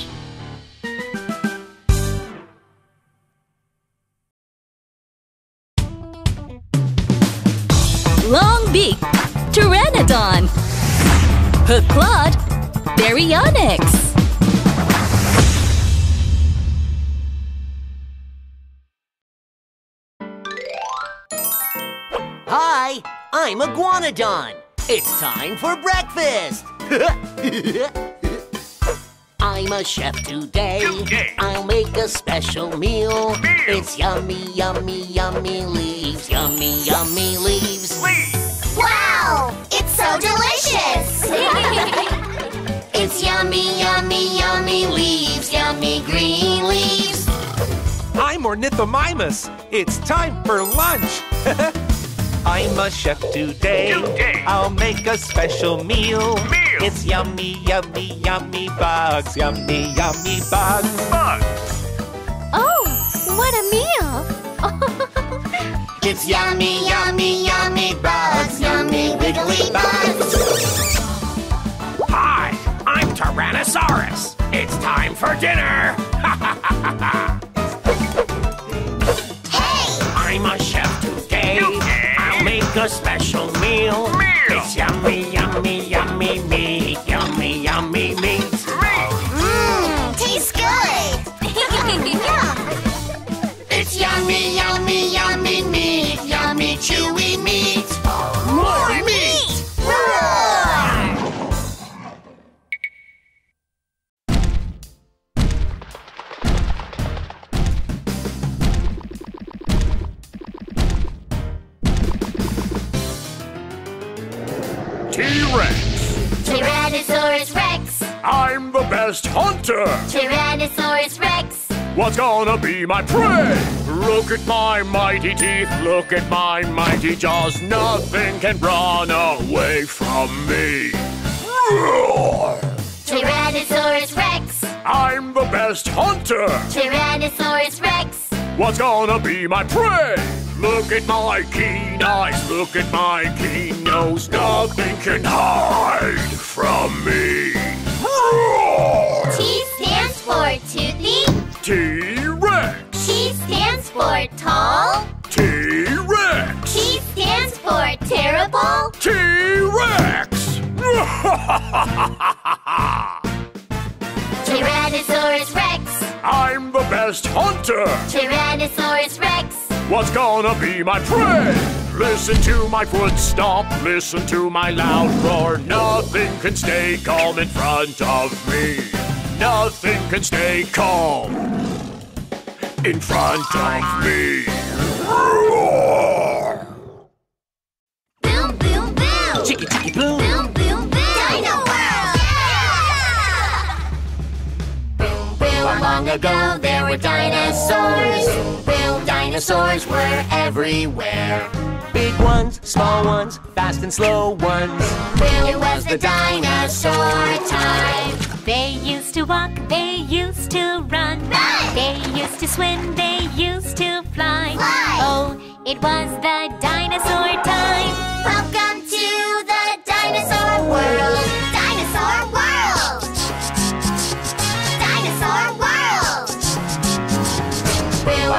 big Pteranodon. Hook-clawed Baryonyx. Hi, I'm a Guanodon. It's time for breakfast. I'm a chef today. I'll make a special meal. It's yummy, yummy, yummy leaves. Yummy, yummy leaves. Wow, it's so delicious. It's yummy, yummy, yummy leaves. Yummy green leaves. I'm Ornithomimus. It's time for lunch. I'm a chef today. I'll make a special meal. It's yummy, yummy, yummy bugs. Yummy, yummy bugs. Oh, what a meal! It's yummy, yummy, yummy bugs. Yummy, wiggly bugs. Hi, I'm Tyrannosaurus. It's time for dinner. Hey! I'm a chef today. Make a special meal. It's yummy, yummy, yummy meat. Yummy, yummy meat. Mmm, tastes good. Yeah. It's yummy, yummy, yummy meat. Yummy, chewy meat. More meat! T-Rex. Tyrannosaurus Rex. I'm the best hunter. Tyrannosaurus Rex. What's gonna be my prey? Look at my mighty teeth. Look at my mighty jaws. Nothing can run away from me. Roar! Tyrannosaurus Rex. I'm the best hunter. Tyrannosaurus Rex. What's gonna be my prey? Look at my keen eyes, look at my keen nose. Nothing can hide from me. Roar! T stands for toothy. T-Rex. T stands for tall. T-Rex. T stands for terrible. T-Rex. Tyrannosaurus Rex. I'm the best hunter. Tyrannosaurus Rex. What's gonna be my prey? Listen to my foot stomp. Listen to my loud roar. Nothing can stay calm in front of me. Nothing can stay calm in front of me. Roar! Boom, boom, boom. Chicky, chicky, boom. Boom, boom, boom. Dino World! Yeah! Boom, boom. Long ago there were dinosaurs. Boom, boom. Dinosaurs were everywhere. Big ones, small ones, fast and slow ones. It was the dinosaur time. They used to walk, they used to run. Run! They used to swim, they used to fly. Fly! Oh, it was the dinosaur time. Welcome to the dinosaur world. Dinosaur world! Dinosaur world!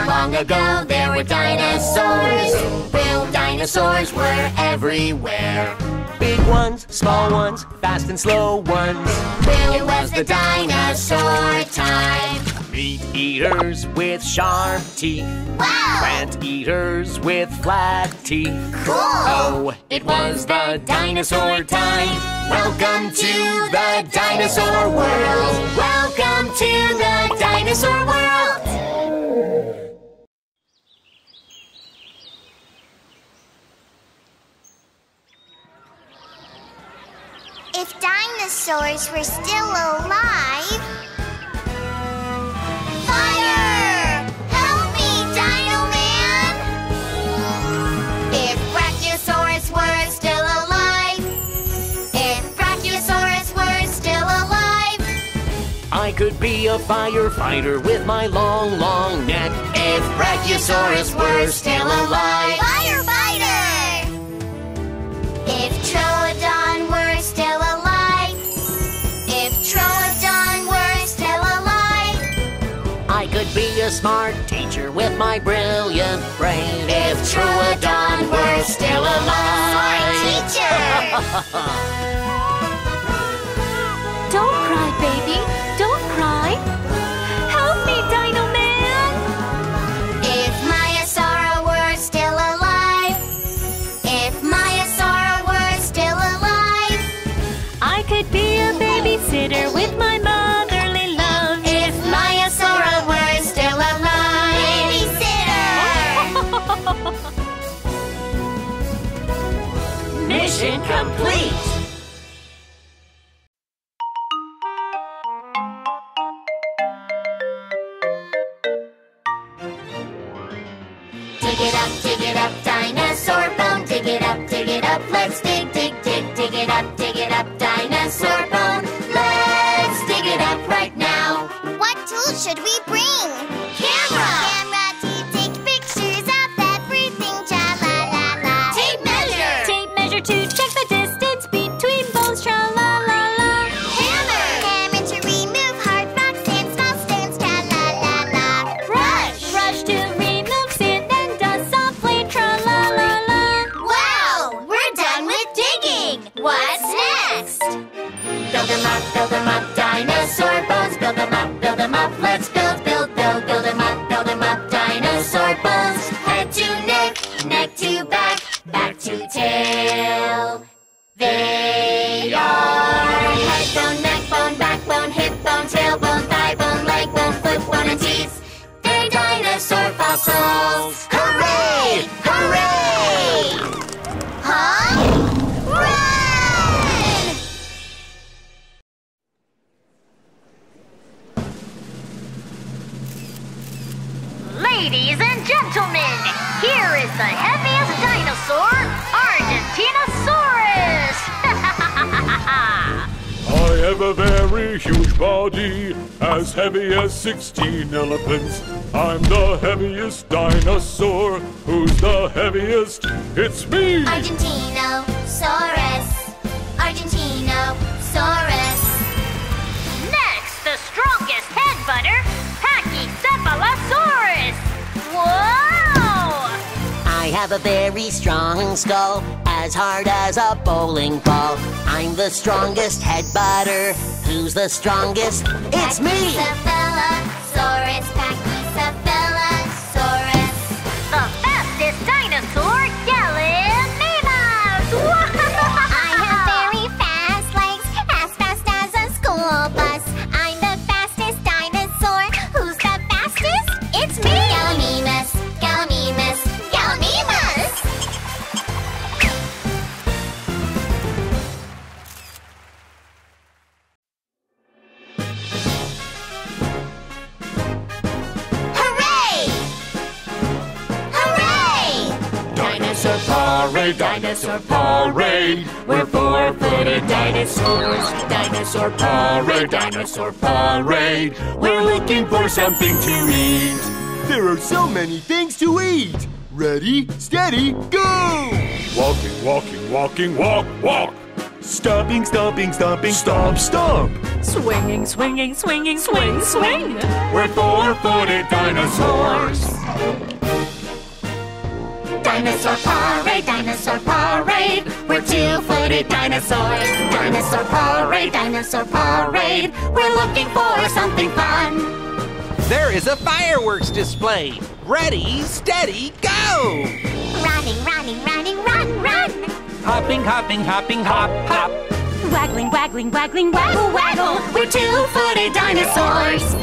Long ago there were dinosaurs. Well, dinosaurs were everywhere. Big ones, small ones, fast and slow ones. It was the dinosaur time. Meat eaters with sharp teeth. Wow! Plant eaters with flat teeth. Cool! Oh, it was the dinosaur time. Welcome to the dinosaur world. Welcome to the dinosaur world. If dinosaurs were still alive... Fire! Help me, Dino Man! If Brachiosaurus were still alive... If Brachiosaurus were still alive... I could be a firefighter with my long, long neck. If Brachiosaurus were still alive... Firefighter! If Troodon were still alive. If Troodon were still alive. I could be a smart teacher with my brilliant brain. If Troodon were still alive. Don't cry, baby. Don't cry. Help me, Dino Man. If Maiasaura were still alive, if Maiasaura were still alive, I could be a babysitter with my motherly love. If Maiasaura were still alive, babysitter. Mission complete! Dig it up, dinosaur bone. Dig it up, let's dig. Dig it up, dinosaur bone. Let's dig it up right now. What tools should we bring? Camera! Camera to take pictures of everything, cha-la-la-la. Tape measure! Tape measure to check the distance between bones, cha-la-la-la. Hammer! Hammer to remove hard rocks and small stones, cha-la-la-la. Brush! Brush to remove sand and dust softly, tra-la-la-la. Wow! We're done with digging! What's next? Build them up, dinosaur bones. Build them up, let's build them up, dinosaur bones. Head to neck, neck to back, back to tail. They are head bone, neck bone, backbone, hip bone, tail bone, thigh bone, leg bone, foot bone, and teeth. They're dinosaur fossils. Hooray! Hooray! Huh? Run! Ladies and gentlemen, here is the heaviest dinosaur, Argentinosaurus! I have a very huge body, as heavy as 16 elephants. I'm the heaviest dinosaur. Who's the heaviest? It's me! Argentinosaurus. Argentinosaurus. Next, the strongest headbutter, Pachycephalosaurus! Whoa! I have a very strong skull, as hard as a bowling ball. I'm the strongest headbutter. Who's the strongest? It's me! Pachycephalosaurus, Pachycephalosaurus. The fastest dinosaur, Gallimimus! I have very fast legs, as fast as a school bus. I'm the fastest dinosaur. Who's the fastest? It's me! Gallimimus, Gallimimus, Gallimimus! Hooray! Hooray! Dinosaur parade, dinosaur parade. We're four-footed dinosaurs. Dinosaur parade. We're looking for something to eat. There are so many things to eat. Ready, steady, go! Walk. Stomping, stomp. Swing. We're four-footed dinosaurs. Dinosaur parade, we're two-footed dinosaurs. Dinosaur parade, we're looking for something fun. There is a fireworks display. Ready, steady, go! Running, run. Hopping, hop. Waggling, waggle. We're two-footed dinosaurs.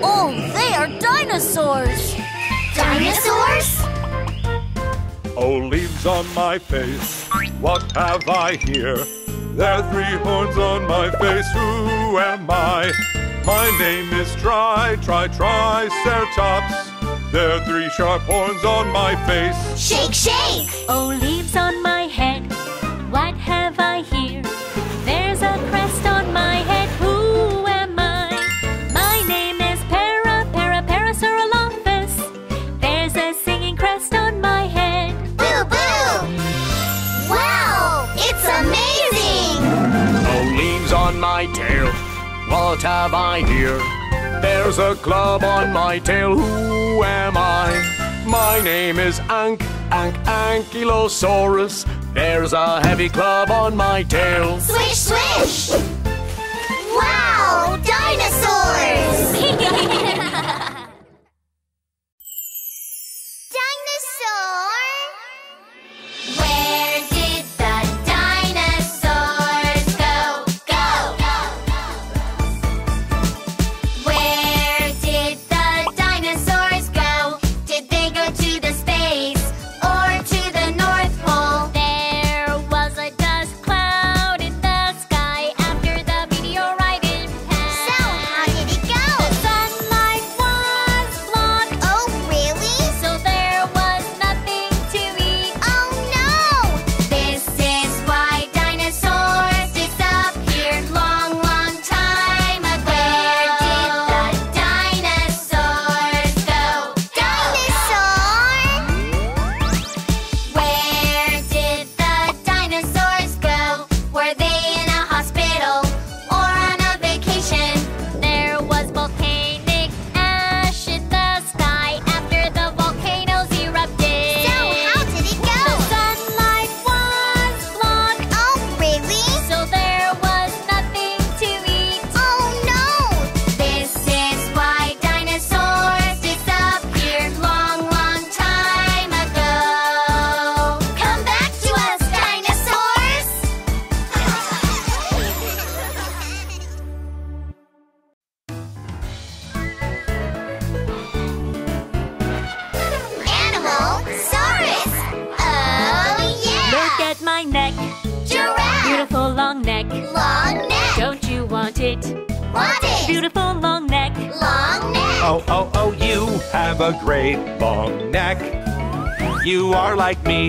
Oh, they are dinosaurs! Dinosaurs? Oh, leaves on my face, what have I here? There are three horns on my face, who am I? My name is Triceratops. There are three sharp horns on my face. Shake! Oh, leaves on my head, what have I here? There's a crest on my head, who am I? My name is Parasaurolophus. There's a singing crest on my head. Wow! It's amazing! Oh, leaves on my tail. What have I here? There's a club on my tail. Who am I? My name is Ankylosaurus. There's a heavy club on my tail. Swish, swish! Wow! Dinosaurs!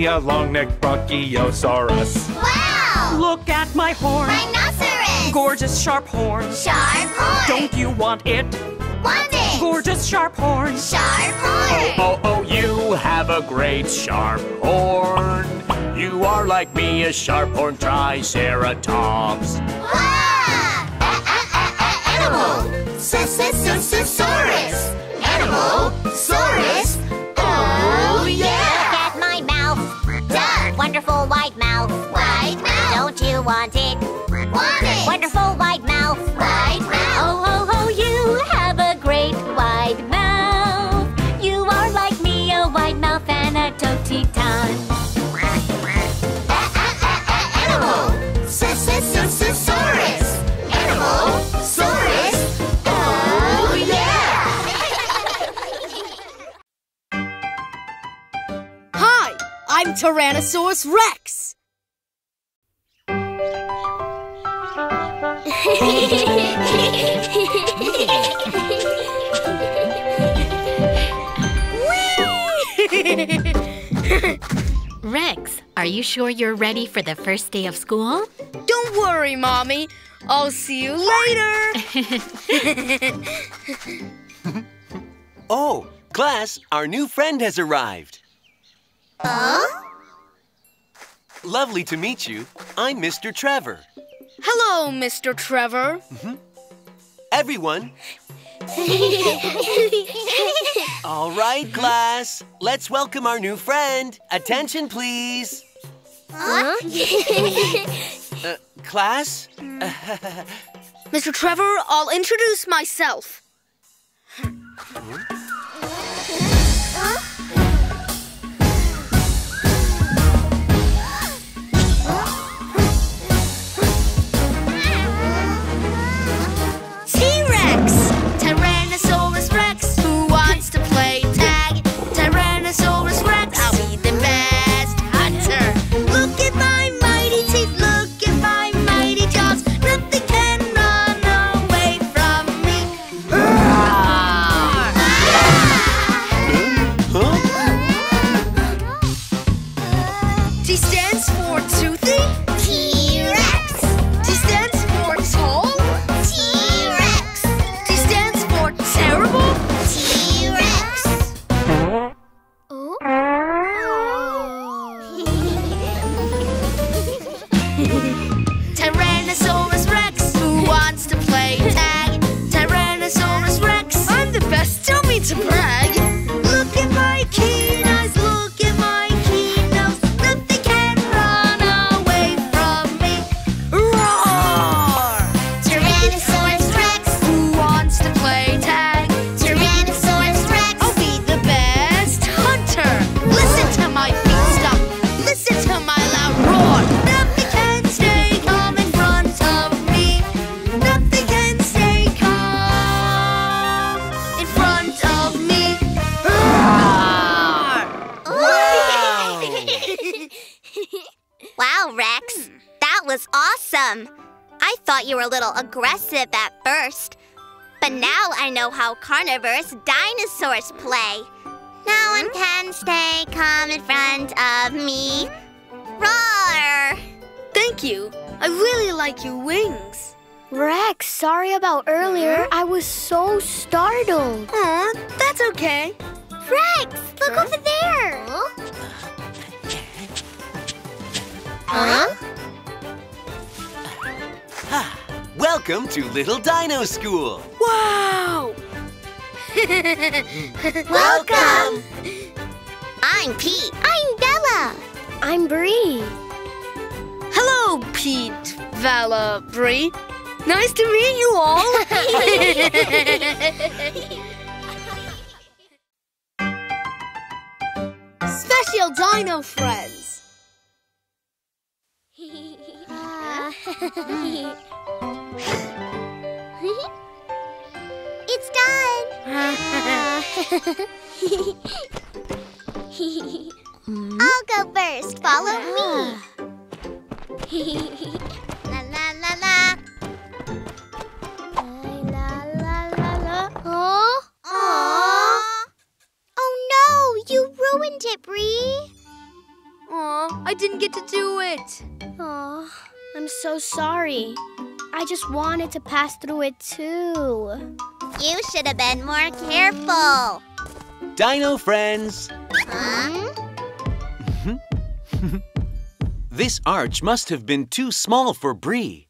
A long-necked Brachiosaurus. Wow! Look at my horn. Rhinoceros! Gorgeous sharp horn. Sharp horn! Don't you want it? Want it! Gorgeous sharp horn. Sharp horn! Oh, oh, oh, you have a great sharp horn. You are like me, a sharp horn Triceratops. Wow! Animal! Saurus! Animal! Saurus! Oh, yeah! Wonderful wide mouth. Wide mouth. Don't you want it? Want it. Wonderful wide mouth. Wide mouth. Oh, oh, oh, you have a great wide mouth. You are like me, a wide mouth and a totiton. Animal. Saurus. Animal. Saurus. Oh, yeah. Hi, I'm Tyrannosaurus Rex! Rex, are you sure you're ready for the first day of school? Don't worry, Mommy. I'll see you later! Oh, class, our new friend has arrived. Huh? Lovely to meet you. I'm Mr. Trevor. Hello, Mr. Trevor. Mm-hmm. Everyone. All right, class. Let's welcome our new friend. Attention, please. Huh? Class? Mr. Trevor, I'll introduce myself. Huh? Tyrannosaurus Rex, I'll be the best hunter. Look at my mighty teeth, look at my mighty jaws. Nothing can run away from me. T stands for toothy. T-Rex. T stands for tall. T-Rex. T stands for terrible. T-Rex. Tyrannosaurus Rex, who wants to play tag? I thought you were a little aggressive at first. But now I know how carnivorous dinosaurs play. No one can stay calm in front of me. Roar! Thank you. I really like your wings. Rex, sorry about earlier. I was so startled. Aw, that's okay. Rex, look over there. Welcome to Little Dino School. Wow! Welcome! I'm Pete. I'm Bella. I'm Bree. Hello, Pete, Bella, Bree. Nice to meet you all. Special Dino Friends. It's done. I'll go first. Follow me. La la la la. La la la la. Oh. Oh no! You ruined it, Bree. Oh, I didn't get to do it. Oh, I'm so sorry. I just wanted to pass through it, too. You should have been more careful. Dino friends. This arch must have been too small for Bree.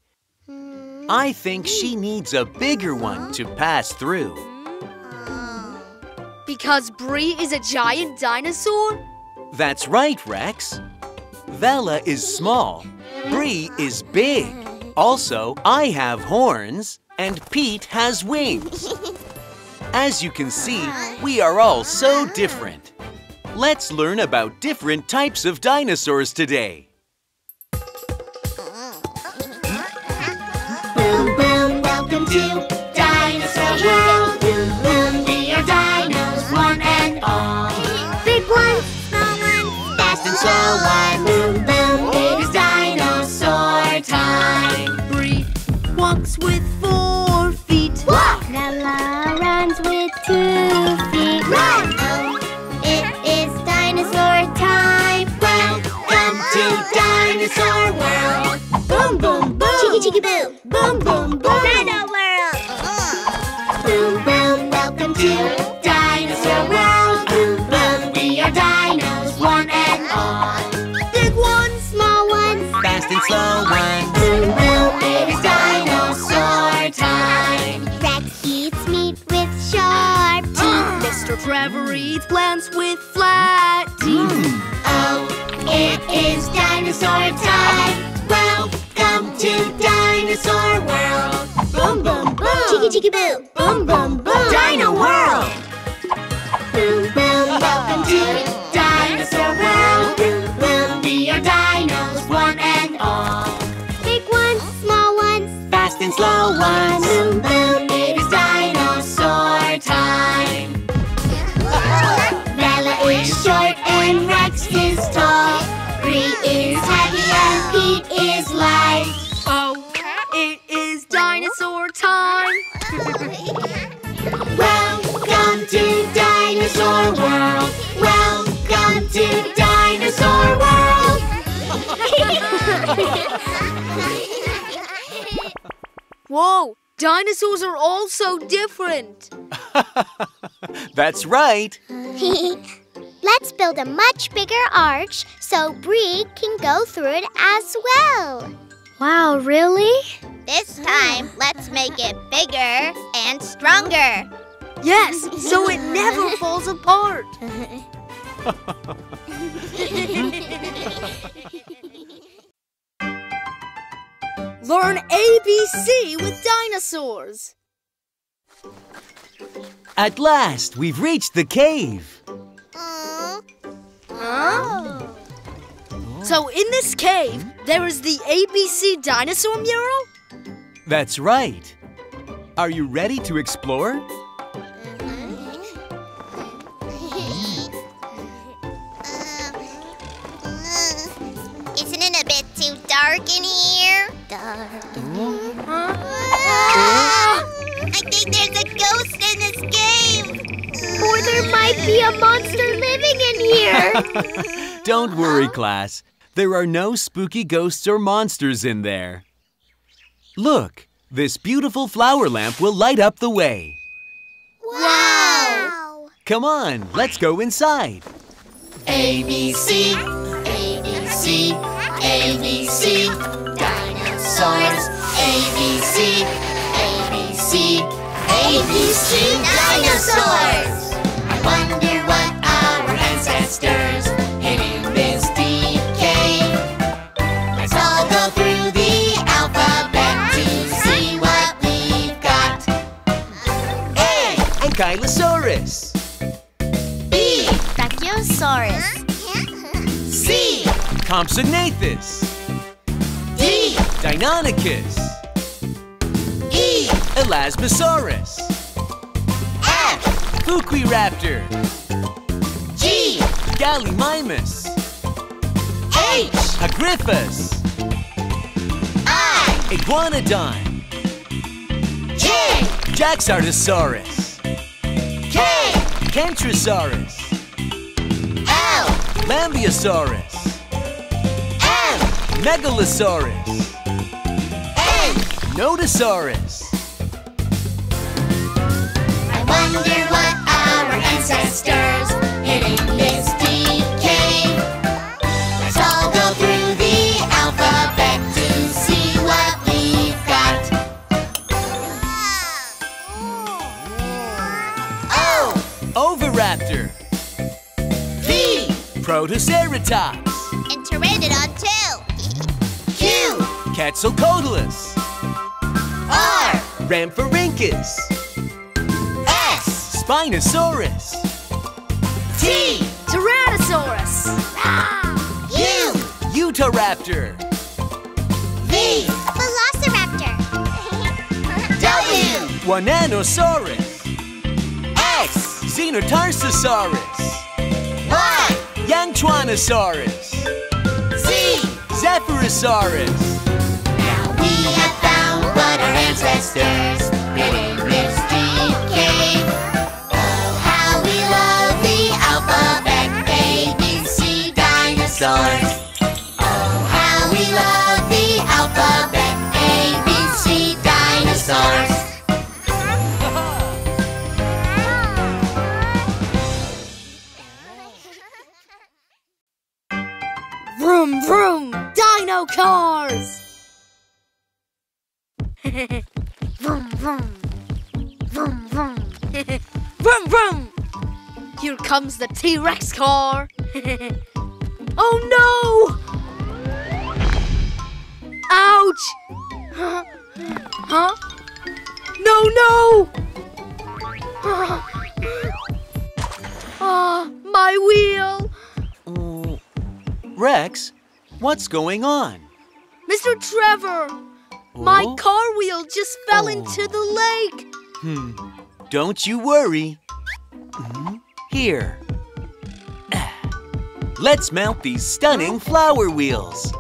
I think she needs a bigger one to pass through. Because Bree is a giant dinosaur? That's right, Rex. Vella is small. Bree is big. Also, I have horns, and Pete has wings. As you can see, we are all so different. Let's learn about different types of dinosaurs today. Boom, boom, welcome to Dinosaur World. Boom, boom, we are dinos, one and all. Big one, small one, fast and slow one. Boom, boom, it is dinosaur time. Walks with 4 feet. Walk! Bella runs with 2 feet. Run! It is dinosaur time. Welcome to Dinosaur World. Boom, boom, boom. Chickie, chickie, boo. Boom, boom, boom. Dino World. Boom, boom. Welcome to Dinosaur World. Boom, boom. We are dinos, one and all. Big one, small one, fast and slow one. Boom, boom. It is time. Rex eats meat with sharp teeth. Mr. Trevor eats plants with flat teeth. Oh, it is dinosaur time. Welcome to Dinosaur World. Boom, boom, boom. Chickie, chickie, boo. Boom, boom, boom. Dino World. Boom, boom. Welcome to Dinosaur World. Boom, boom. We are dinos, one and all. And slow one. Boom, boom, it is dinosaur time. Bella is short and Rex is tall. Bree is heavy and Pete is light. Oh, it is dinosaur time. Welcome to Dinosaur World. Welcome to Dinosaur World. Whoa! Dinosaurs are all so different! That's right! Let's build a much bigger arch so Bree can go through it as well! Wow, really? This time, let's make it bigger and stronger! Yes, so it never falls apart! Learn ABC with dinosaurs. At last, we've reached the cave. So in this cave, there is the ABC dinosaur mural? That's right. Are you ready to explore? Isn't it a bit too dark in here? Dark. be a monster living in here! Don't worry, class. There are no spooky ghosts or monsters in there. Look, this beautiful flower lamp will light up the way. Wow! Come on, let's go inside. A, B, C, A, B, C, A, B, C, dinosaurs. A, B, C, A, B, C, A, B, C, dinosaurs. I wonder what our ancestors hid in this deep cave. Let's all go through the alphabet to see what we've got. A, Ankylosaurus. B, Brachiosaurus. C, Compsognathus. D, Deinonychus. E, Elasmosaurus. F, Fuquiraptor. G, Gallimimus. H, Agrippus. I, Iguanodon. J, Jaxartosaurus. K, Kentrosaurus. L, Lambiosaurus. M, Megalosaurus. N, Notosaurus. I wonder what our ancestors hid in this deep cave. Let's all go through the alphabet to see what we've got. O, Oviraptor. P, Protoceratops. And Pteranodon too. Q, Quetzalcoatlus. R, Ramphorhynchus. S, Spinosaurus. T, Tyrannosaurus. U, Utahraptor. V, Velociraptor. W, Wananosaurus. X, Xenotarsosaurus. Y, Yangchuanosaurus. Z, Zephyrosaurus. Now we have found what our ancestors did in this deep cave. Oh, how we love the alphabet, A, B, C, dinosaurs. Oh, how we love the alphabet, A, B, C, dinosaurs. Vroom, vroom, dino cars! Vroom, vroom, vroom, vroom, vroom, vroom! Here comes the T-Rex car! Oh no! Ouch! Huh? Huh? No, no! Ah, my wheel! Rex, what's going on? Mr. Trevor, my car wheel just fell into the lake. Don't you worry. Here. Let's mount these stunning flower wheels.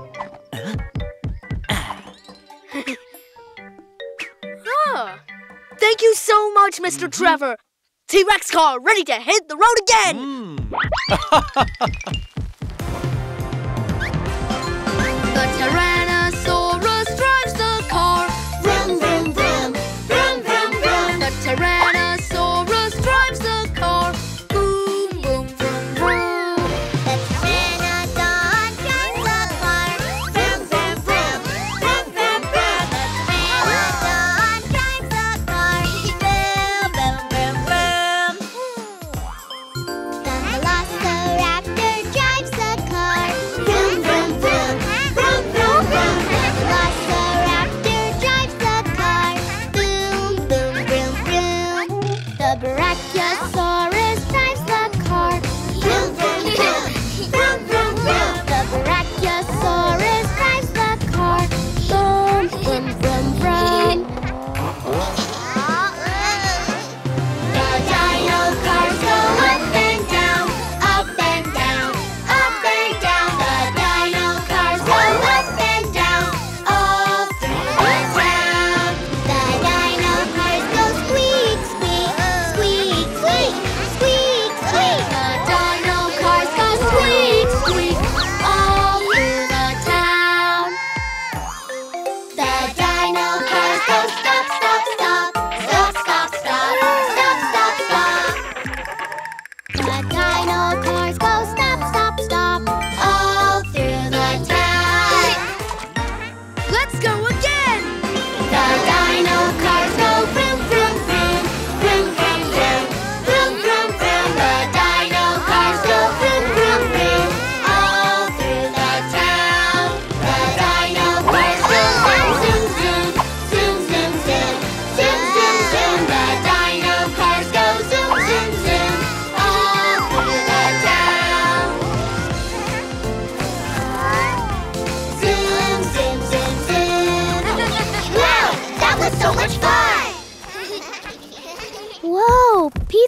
Thank you so much, Mr. Trevor. T-Rex car ready to hit the road again. The Tyrannosaurus drives the car. Vroom, vroom, vroom. Vroom, vroom, vroom. The Tyrannosaurus drives the car. Boom, boom, vroom, vroom. The Pteranodon drives the car. Vroom, vroom, vroom. Vroom, vroom, vroom. The Pteranodon drives the car. Vroom, vroom, vroom, vroom. The Velociraptor drives the car.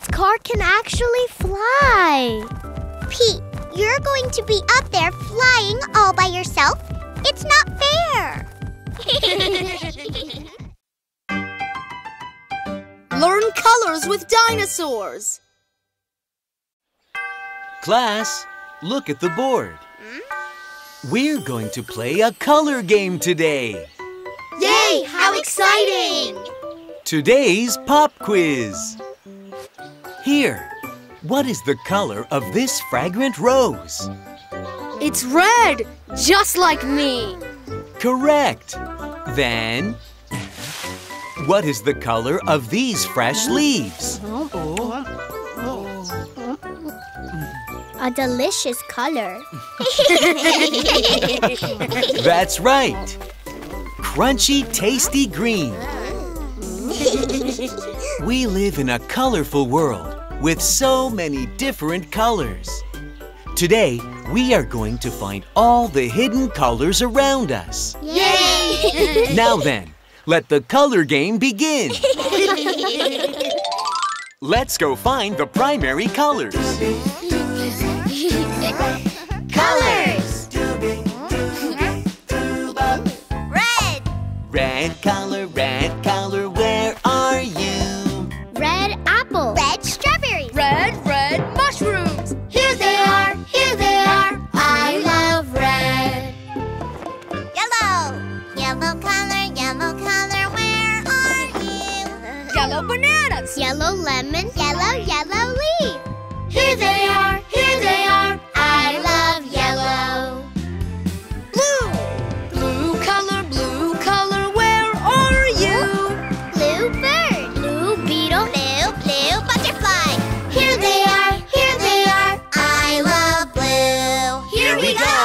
Pete's car can actually fly. Pete, you're going to be up there flying all by yourself. It's not fair. Learn colors with dinosaurs. Class, look at the board. We're going to play a color game today. Yay! How exciting! Today's pop quiz. Here, what is the color of this fragrant rose? It's red, just like me. Correct. Then, what is the color of these fresh leaves? A delicious color. That's right. Crunchy, tasty green. We live in a colorful world with so many different colors. Today, we are going to find all the hidden colors around us. Yay! Now then, let the color game begin. Let's go find the primary colors. Colors! Red! Red color, where are you? Red apple. Red strawberry. Red mushrooms. Here they are, I love red. Yellow! Yellow color, where are you? Yellow bananas. Yellow lemon. Yellow leaf. Here they are, I love yellow. Blue. Blue color, where are you? Blue bird. Blue beetle. Blue butterfly. Here they are, I love blue. Here we go.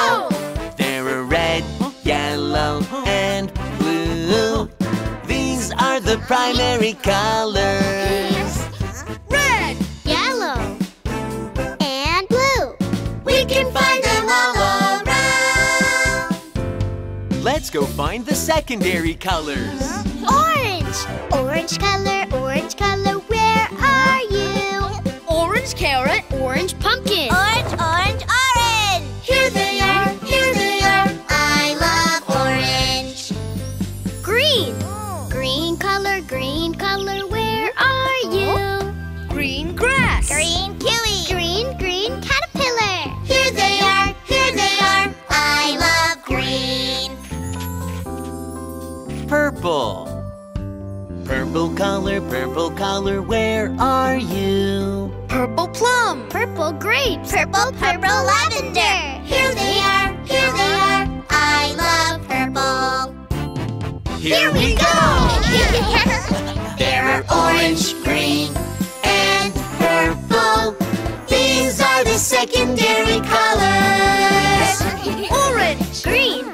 There are red, yellow, and blue. These are the primary colors. Let's go find the secondary colors. Orange! Orange color, where are you? Orange carrot, orange pumpkin. Orange! Here they are, I love orange. Green! Green color, where are you? Green grass. Green kiwi. Green caterpillar. Here they are, I love green. Purple. Purple color, where are you? Purple plum. Purple grapes. Purple lavender. Here they are, I love purple. Here we go! There are orange, green, and purple. These are the secondary colors. Orange, green,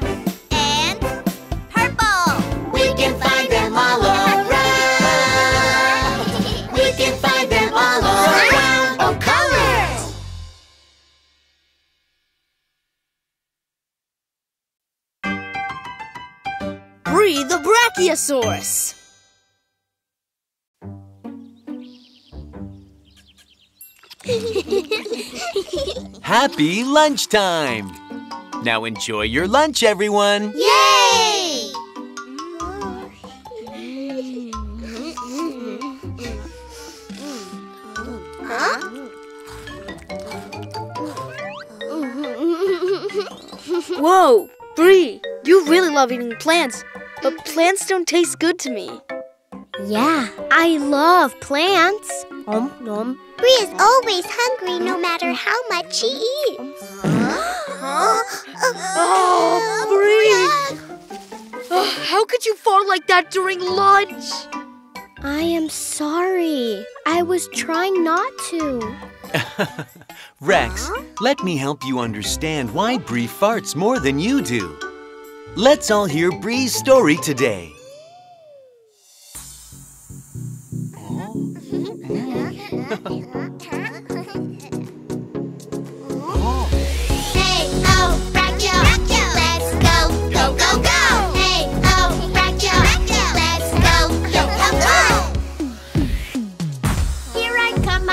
the Brachiosaurus. Happy lunchtime! Now enjoy your lunch, everyone! Yay! Whoa, Bree, you really love eating plants. But plants don't taste good to me. Yeah, I love plants. Nom. Bree is always hungry no matter how much she eats. Bree! How could you fall like that during lunch? I am sorry. I was trying not to. Rex, let me help you understand why Bree farts more than you do. Let's all hear Bree's story today. Brachio, let's go. Here I come,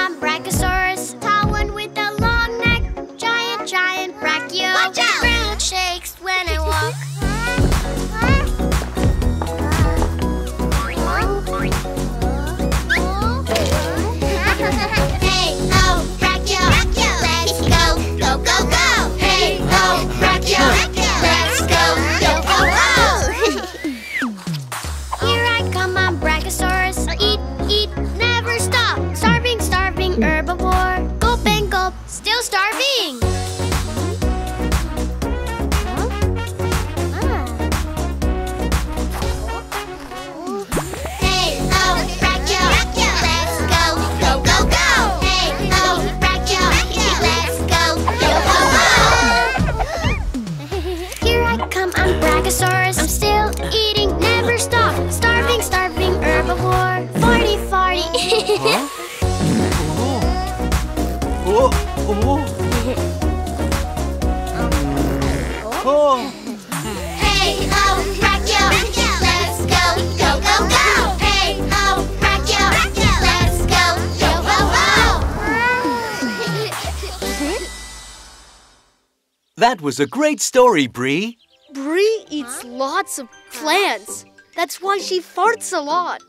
That was a great story, Bree. Bree eats lots of plants. That's why she farts a lot.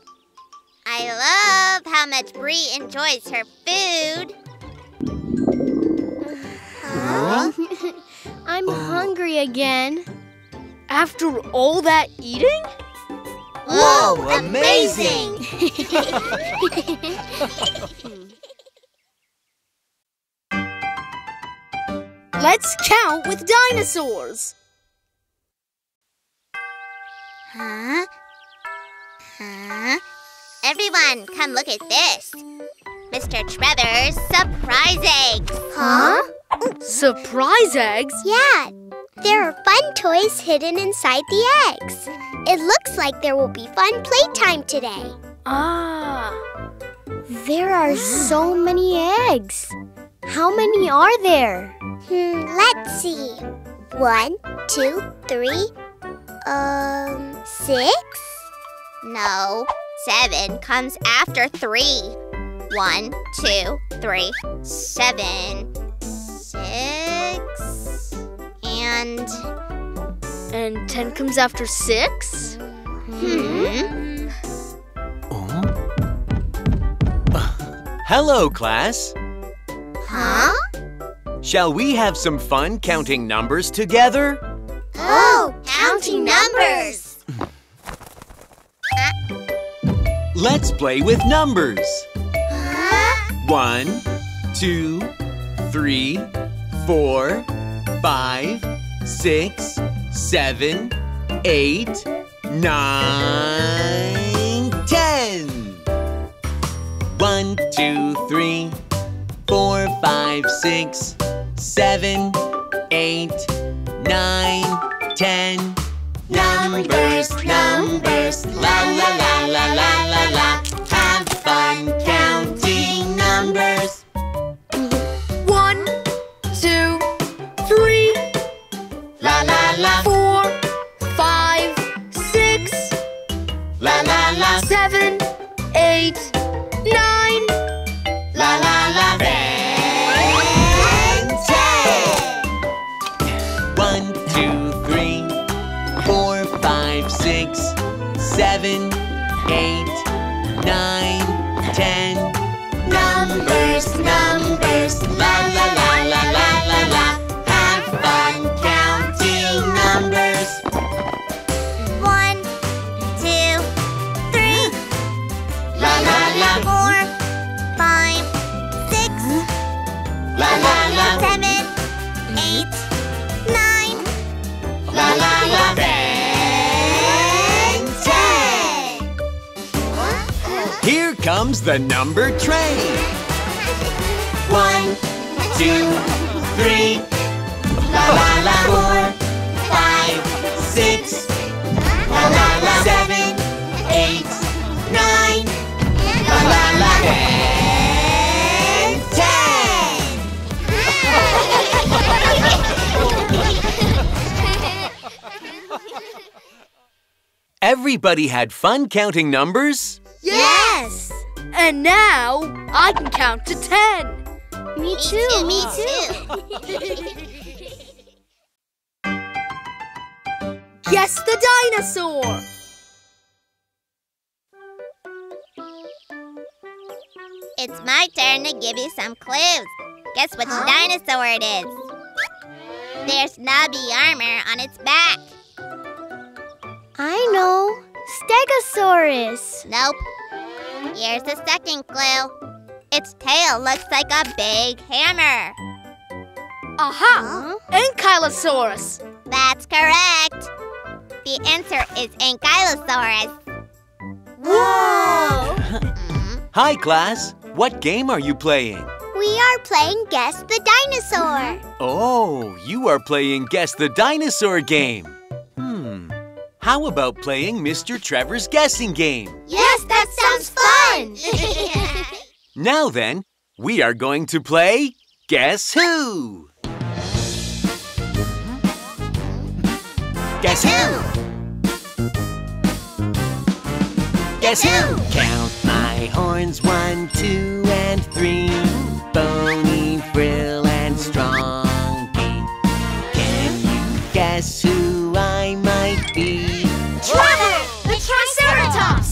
I love how much Bree enjoys her food. Huh? I'm hungry again. After all that eating? Whoa, amazing! Let's count with dinosaurs. Huh? Huh? Everyone, come look at this. Mr. Trevor's surprise eggs. Huh? Surprise eggs? Yeah. There are fun toys hidden inside the eggs. It looks like there will be fun playtime today. Ah. There are so many eggs. How many are there? Let's see. 1, 2, 3, 6? No. 7 comes after 3. 1, 2, 3, 7. 6, and 10 comes after 6? Hello, class. Huh? Shall we have some fun counting numbers together? Oh, counting numbers! Let's play with numbers. 1, 2, 3, 4, 5, 6, 7, 8, 9, 10. 1, 2, 3, 4, 5, 6, 7, 8, 9, 10. Numbers, numbers, la la la la la la la. Have fun counting numbers. 1, 2, 3. La la la. 4, 5, 6. La la la. 7, 8, 9. La la la. 10. 1, 2, 3, 4, 5, 6, 7, 8, 9, 10. Numbers, numbers, la la la la la la la. Have fun counting numbers. 1, 2, 3. La la la. 4, 5, 6. La la la. 7, 8, 9. La la la. 10. Here comes the number train. 1, 2, 3. La la la. 4, 5, 6. La la la. 7, 8, 9. La la la. 10. Everybody had fun counting numbers? Yes! And now I can count to 10. Me too. Me too. Guess the dinosaur. It's my turn to give you some clues. Guess which dinosaur it is. There's knobby armor on its back. I know. Stegosaurus. Nope. Here's the second clue. Its tail looks like a big hammer. Aha! Ankylosaurus! That's correct! The answer is Ankylosaurus. Whoa! Hi, class. What game are you playing? We are playing Guess the Dinosaur. Oh, you are playing Guess the Dinosaur game. How about playing Mr. Trevor's guessing game? Yes, that sounds fun! Now then, we are going to play Guess Who? Guess who? Guess who? Count my horns, 1, 2, and 3. Bony, frill, and strong beak.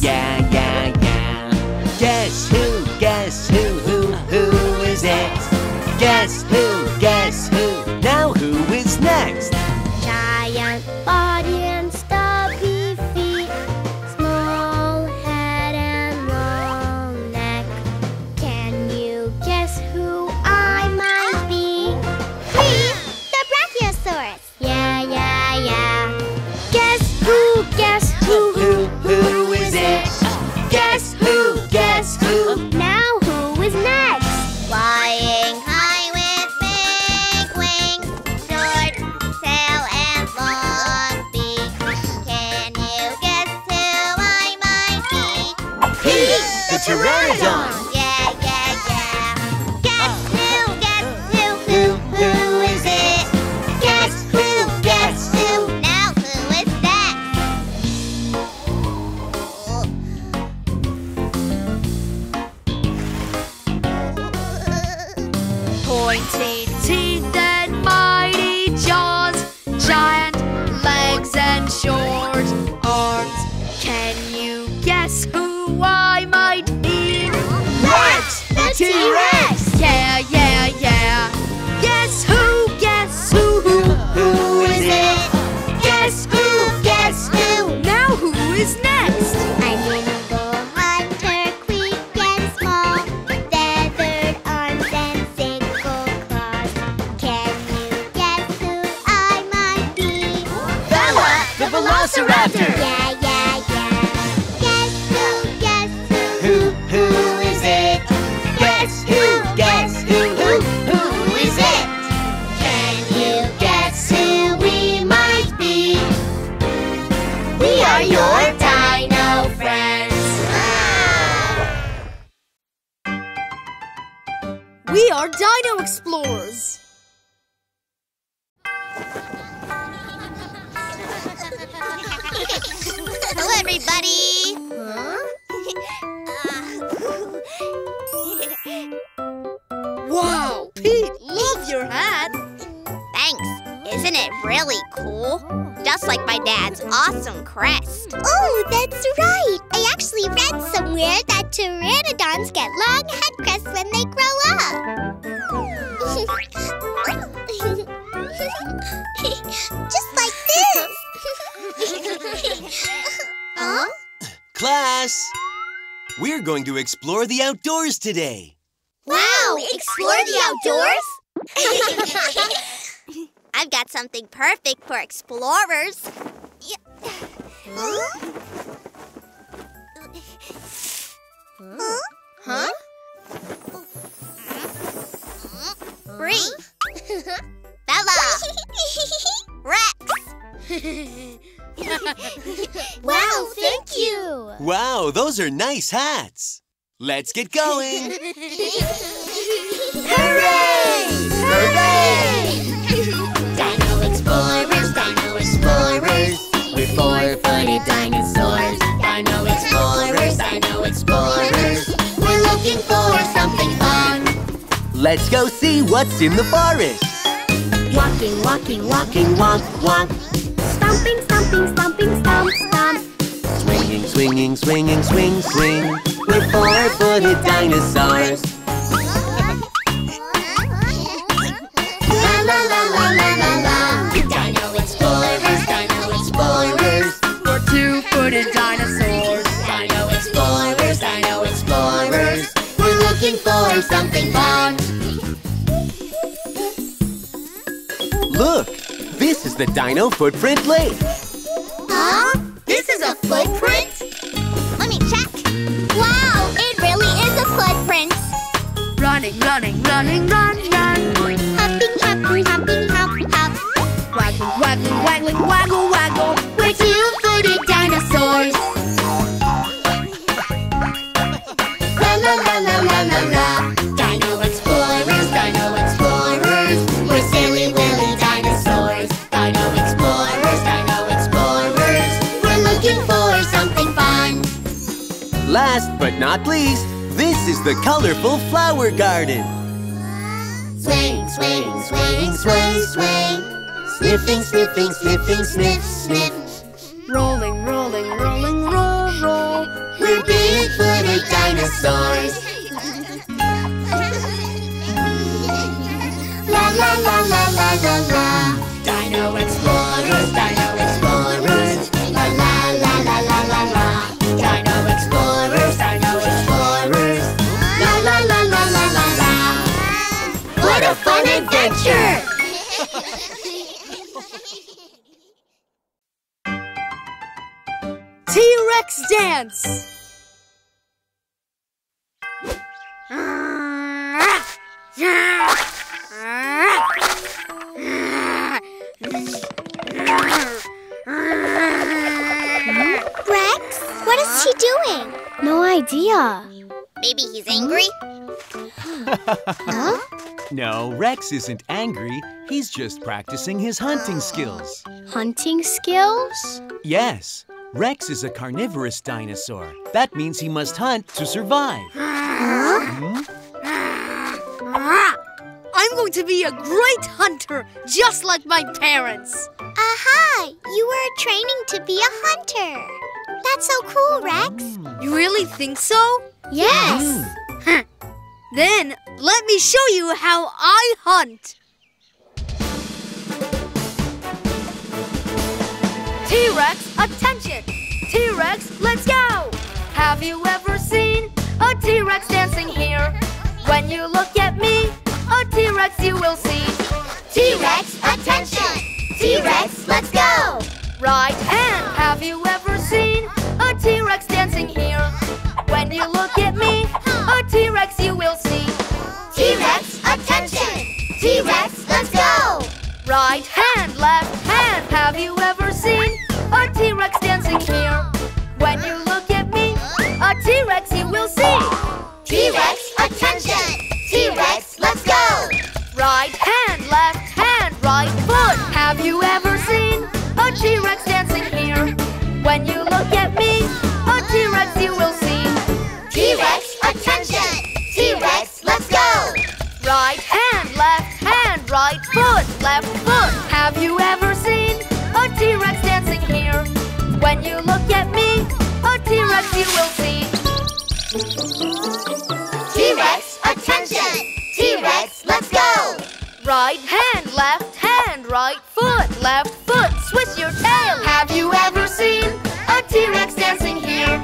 yeah, yeah, yeah. Guess who is it? Guess who, now who is next? Giant body and stubby feet, small head and long neck. Can you guess who I might be? Me, the Brachiosaurus. Yeah, yeah, yeah. Guess who is it? Guess who? Now who is next? Flying high with big wings, short tail and long beak. Can you guess who I might be? Pete, the Pteranodon! Explore the outdoors today. Wow, explore the outdoors? I've got something perfect for explorers. Huh? Huh? Huh? Bree. Bella. Rex. Wow, thank you. Wow, those are nice hats. Let's get going! Hooray! Hooray! Dino explorers, dino explorers. We're four-footed dinosaurs. Dino explorers, dino explorers. We're looking for something fun. Let's go see what's in the forest. Walking, walking, walking, walk, walk. Stomping, stomping, stomping, stomp, stomp. Swinging, swinging, swinging, swing, swing. We're four-footed dinosaurs. La la la la la la la. Dino explorers, dino explorers. We're two-footed dinosaurs. Dino explorers, dino explorers. We're looking for something fun. Look, this is the Dino Footprint Lake. Huh? This is a footprint? Let me check. Wow, it really is a footprint. Running, running, running, run, run. Hopping, hopping, hopping, hop, hop. Waggle, waggle, waggling, waggle, waggle. We're two-footed dinosaurs. La la la la la la la. Dino explorers, dino explorers. We're silly willy dinosaurs. Dino explorers, dino explorers. We're looking for something fun. Last but not least, this is the colorful flower garden. Swing, swing, swing, sway, sway. Sniffing, sniffing, sniffing, sniff, sniff. Rolling, rolling, rolling, roll, roll. dinosaurs. La la la la la la la. Dino Explorers, Dino Explorers. La la la la la la la. Dino Explorers, Dino Explorers. La la la la la la la. What a fun adventure! T-Rex dance! Rex, what is she doing? No idea. Maybe he's angry? Huh? No, Rex isn't angry. He's just practicing his hunting skills. Hunting skills? Yes. Rex is a carnivorous dinosaur. That means he must hunt to survive. Huh? I'm going to be a great hunter, just like my parents. Aha! You were training to be a hunter. That's so cool, Rex. You really think so? Yes. Then, let me show you how I hunt. T-Rex, attention! T-Rex, let's go! Have you ever seen a T-Rex dancing here? When you look at me, a T-Rex you will see. T-Rex, attention! T-Rex, let's go! Right hand! Have you ever seen a T-Rex dancing here? When you look at me, a T-Rex you will see. T-Rex, attention! T-Rex, let's go! Right hand, left hand, have you ever seen a T-Rex dancing here? When you look at me, a T-Rex you will see. T-Rex, attention! T-Rex, let's go! Right hand, left hand, right foot, have you ever seen a T-Rex dancing here? When you look at me, a T-Rex you will see. T-Rex, attention! T-Rex, let's go! Right hand, left hand, right foot, left foot. Have you ever seen a T-Rex dancing here? When you look at me, a T-Rex you will see. T-Rex, attention! T-Rex, let's go! Right hand, right foot, left foot. Swish your tail! Have you ever seen a T-Rex dancing here?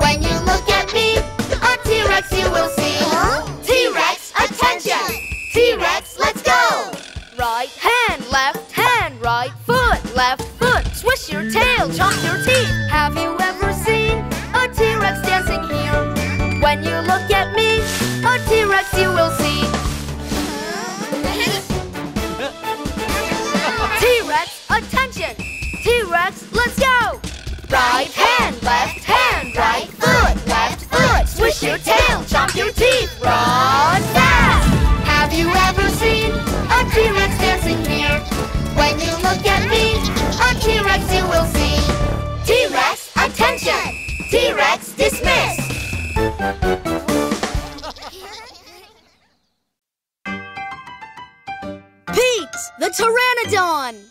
When you look at me, a T-Rex you will see. T-Rex, attention! T-Rex, let's go! Right hand, right foot, left foot. Swish your tail, chomp your teeth. Have you ever seen a T-Rex dancing here? When you look at me, a T-Rex you will see. T-Rex, attention! T-Rex, let's go! Right hand, right foot, left foot. Swish your tail, chomp your teeth, run fast! Have you ever seen a T-Rex dancing here? When you look at me, a T-Rex you will see. T-Rex, attention! T-Rex, dismiss! Pete, the Pteranodon!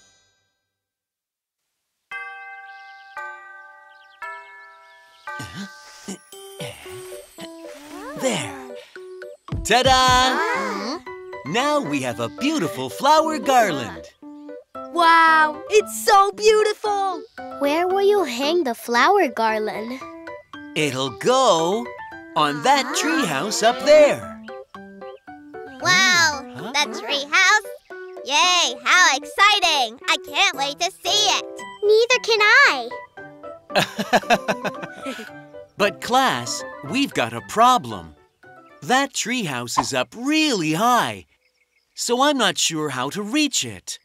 There. Ta-da! Now we have a beautiful flower garland. Wow, it's so beautiful! Where will you hang the flower garland? It'll go on that treehouse up there. Wow, that treehouse? Yay, how exciting! I can't wait to see it! Neither can I. But class, we've got a problem. That treehouse is up really high, so I'm not sure how to reach it.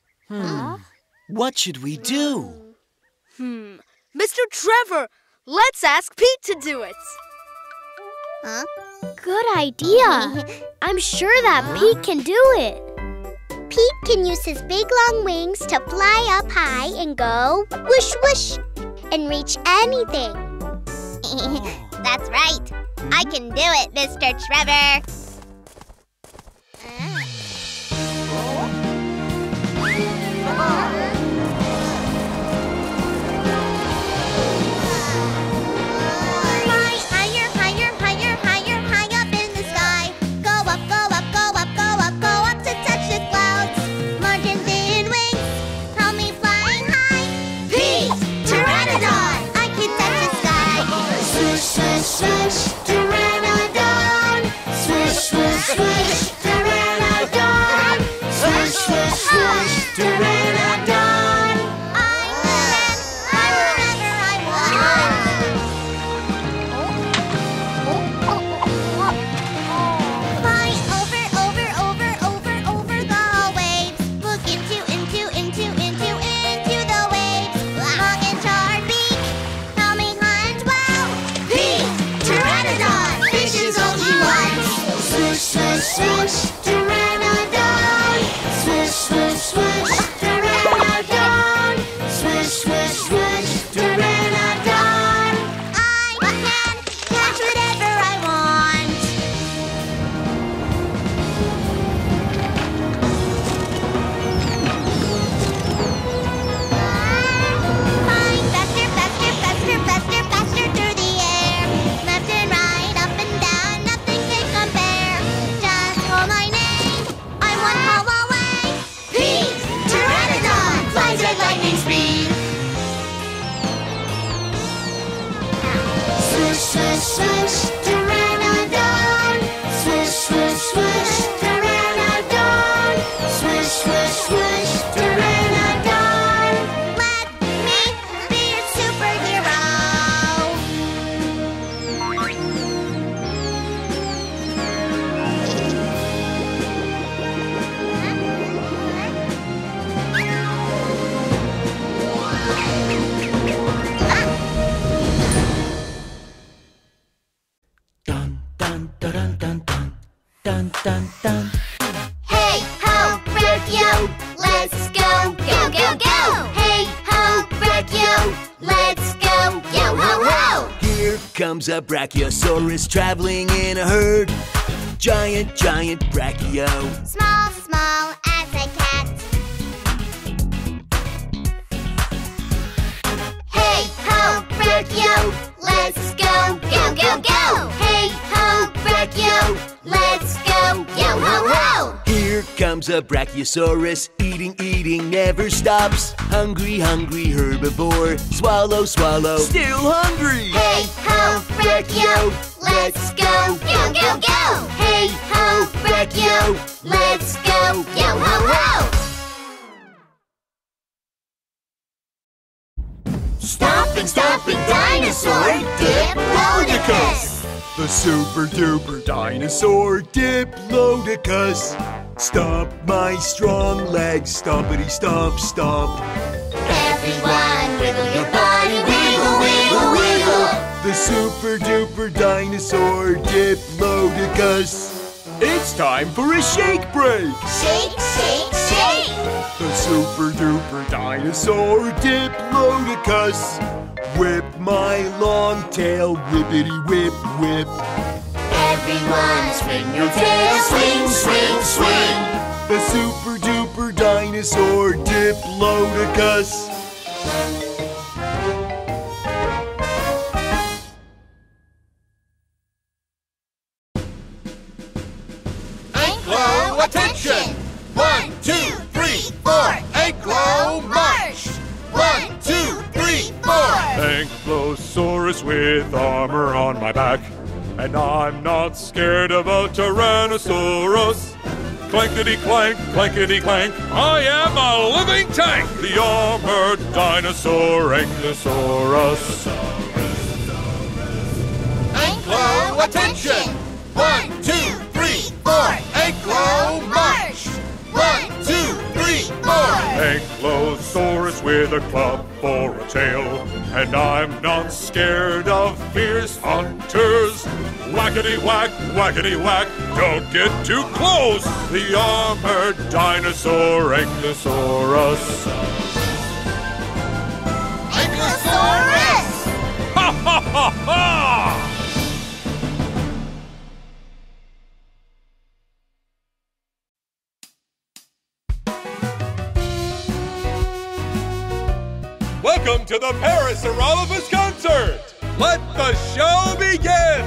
What should we do? Mr. Trevor, let's ask Pete to do it. Good idea. I'm sure that Pete can do it. Pete can use his big long wings to fly up high and go whoosh whoosh and reach anything. That's right. I can do it, Mr. Trevor. Fly higher, higher, higher, higher, swish, swish, Pteranodon. Swish, swish, swish, Pteranodon. Swish, swish, swish, Pteranodon. I want. Flying over the waves. Look into the waves. Long and sharp beak, coming hunt. Wow! Pteranodon, fishes only once. Swish, swish, swish, Pteranodon. Swish, swish, swish, Pteranodon. Swish, swish, swish, Pteranodon. I can catch whatever I want. Flying faster through the air. Left and right, up and down, nothing can compare. Just call my name, I wanna haul away. Pteranodon flies at lightning speed. Swish, swish, swish, Pteranodon. Swish, swish, swish, Pteranodon. Swish, swish, swish, Pteranodon. Let me be a superhero. Dun dun dun dun dun dun dun dun dun. Hey ho, Brachio, let's go, go, go, go. Hey ho, Brachio, let's go, yo ho ho. Here comes a Brachiosaurus traveling in a herd. Giant, giant Brachio. Small, small as a cat. Hey ho, Brachio, let's go, go, go, go. Hey ho, Brachio, let's go, yo ho ho. Here comes a Brachiosaurus, eating, eating, never stops. Hungry, hungry herbivore, swallow, swallow. Still hungry! Hey ho, Brachio, let's go, go, go, go. Hey ho, Brachio, let's go, yo ho ho. Stomping dinosaur, Diplodocus! The super duper dinosaur, Diplodocus! Stomp my strong legs, stompity stomp stomp. Everyone wiggle your body, wiggle, wiggle, wiggle! The super duper dinosaur, Diplodocus! It's time for a shake break! Shake, shake, shake! The super duper dinosaur, Diplodocus! Whip my long tail, whippity whip whip. Everyone swing your tail, swing, swing, swing. The super duper dinosaur, Diplodocus. Ankylo, attention! 1, 2, 3, 4, Ankylo march! 1, 2, 3, 4. Ankylosaurus with armor on my back, and I'm not scared of a Tyrannosaurus. Clankety clank, clankety clank, I am a living tank. The armored dinosaur, Ankylosaurus. Ankylo, attention! 1, 2, 3, 4. Ankylo, march! 1, 2, 3, 4. Ankylosaurus with a club for a tail, and I'm not scared of fierce hunters. Whackety whack, whackety whack, don't get too close. The armored dinosaur, Ankylosaurus. Ankylosaurus! Ha ha ha ha! Welcome to the Parasaurolophus concert! Let the show begin!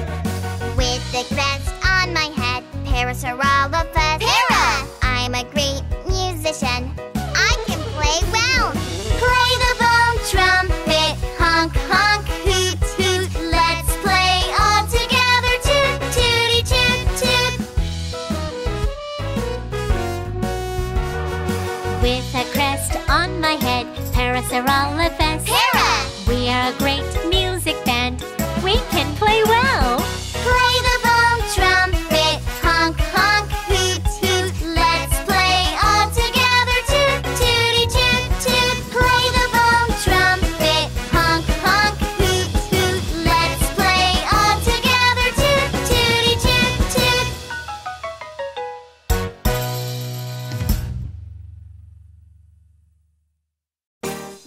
With the crest on my head, Parasaurolophus. Para! I'm a great musician. I can play well. Play the bone trumpet, honk honk, hoot hoot. Let's play on. Parasaurolophus. Para! We are a great music band. We can play well. Play the boom trumpet, honk honk, hoot hoot. Let's play all together, toot tooty toot toot. Play the boom trumpet, honk honk, hoot hoot. Let's play all together, toot tooty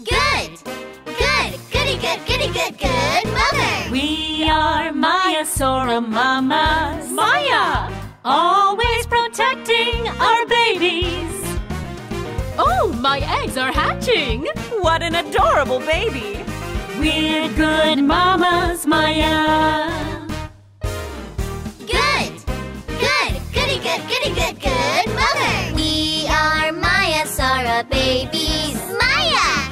toot toot. Good! Good mother! We are Maiasaura mamas. Maya! Always protecting our babies. Oh, my eggs are hatching. What an adorable baby. We're good mamas, Maya. Good mother! We are Maiasaura babies. Maya!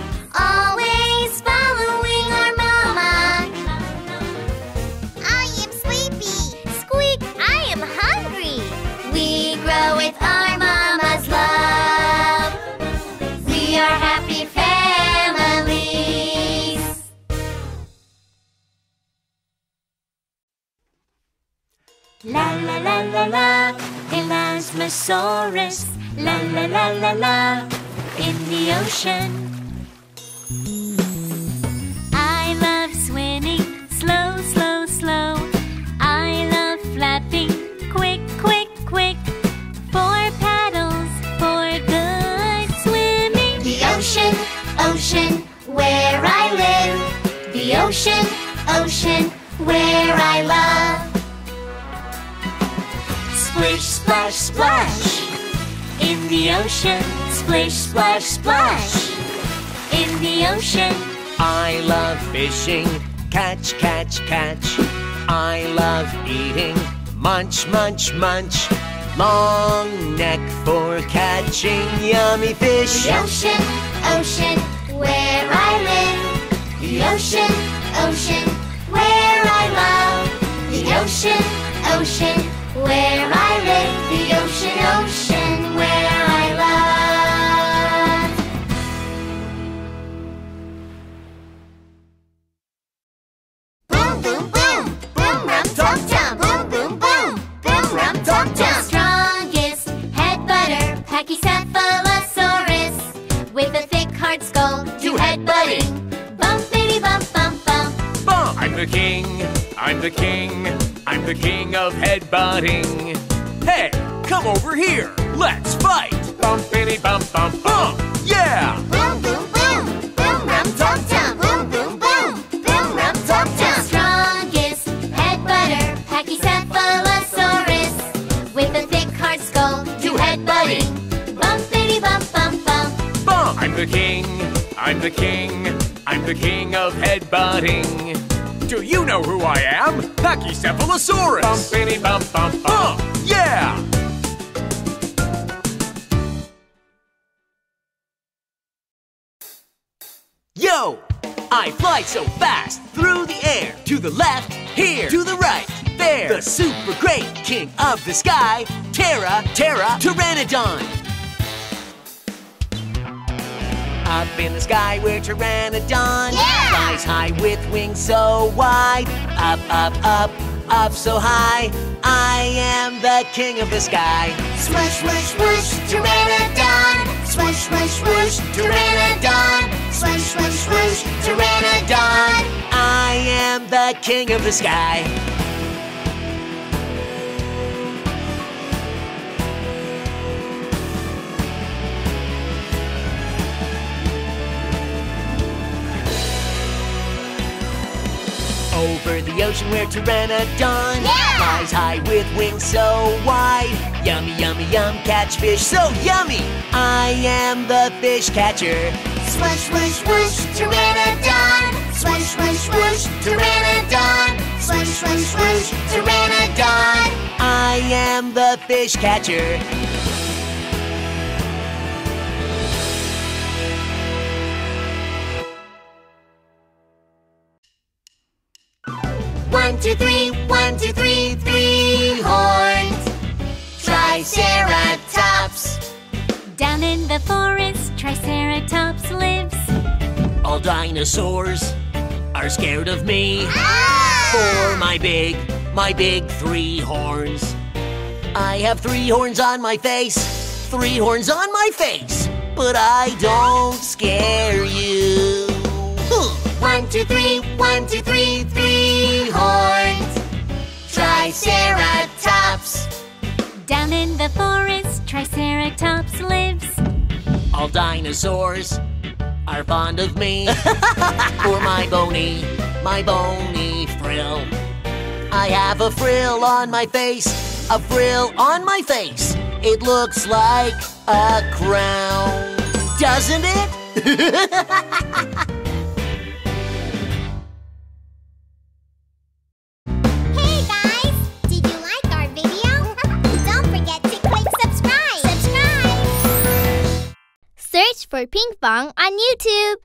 Always following our mama. I am sleepy. Squeak, I am hungry. We grow with our mama's love. We are happy families. La la la la la, Elasmosaurus. La la la la la, in the ocean. I love swimming, slow, slow, slow. I love flapping, quick, quick, quick. Four paddles for good swimming. The ocean, ocean, where I live. The ocean, ocean, where I love. Splish, splash, splash. In the ocean. Splish, splash, splash. In the ocean. I love fishing, catch, catch, catch. I love eating, munch, munch, munch. Long neck for catching yummy fish. The ocean, ocean, where I live. The ocean, ocean, where I love. The ocean, ocean, where I live. The ocean, ocean, where I love. Pachycephalosaurus, with a thick hard skull, you headbutting. Bump, baby, bump, bump, bump. Bump! I'm the king, I'm the king, I'm the king of headbutting. Hey, come over here, let's fight. Bump, baby, bump, bump, bump, yeah! Boom, boom, boom, boom, rum, top, top. Boom, boom, boom, boom, rum, top, top. Strongest headbutter, Pachycephalosaurus, with a thick hard skull, you headbutting. I'm the king, I'm the king, I'm the king of headbutting. Do you know who I am? Pachycephalosaurus! Bumpity bump bump bump! Yeah! Yo! I fly so fast, through the air, to the left, here, to the right, there. The super great king of the sky, Pteranodon. Up in the sky we're Pteranodon. Yeah! Flies high with wings so wide. Up, up, up, up so high. I am the king of the sky. Swoosh, swoosh, swoosh, Pteranodon. Swoosh, swoosh, swoosh, Pteranodon. Swoosh, swoosh, swoosh, Pteranodon. I am the king of the sky. Over the ocean we're Pteranodon. Yeah! Flies high with wings so wide. Yummy, yummy, yum, catch fish so yummy. I am the fish catcher. Swish, swish, swish, Pteranodon. Swish, swish, swish, Pteranodon. Swish, swish, swish, Pteranodon. I am the fish catcher. One, two, three, three-horned Triceratops. Down in the forest, Triceratops lives. all dinosaurs are scared of me. For my big three horns. I have three horns on my face, three horns on my face, but I don't scare you. 1, 2, 3, 1, 2, 3, three horns. Triceratops. Down in the forest, Triceratops lives. All dinosaurs are fond of me for my bony frill. I have a frill on my face, a frill on my face. It looks like a crown, doesn't it? Search for Pinkfong on YouTube.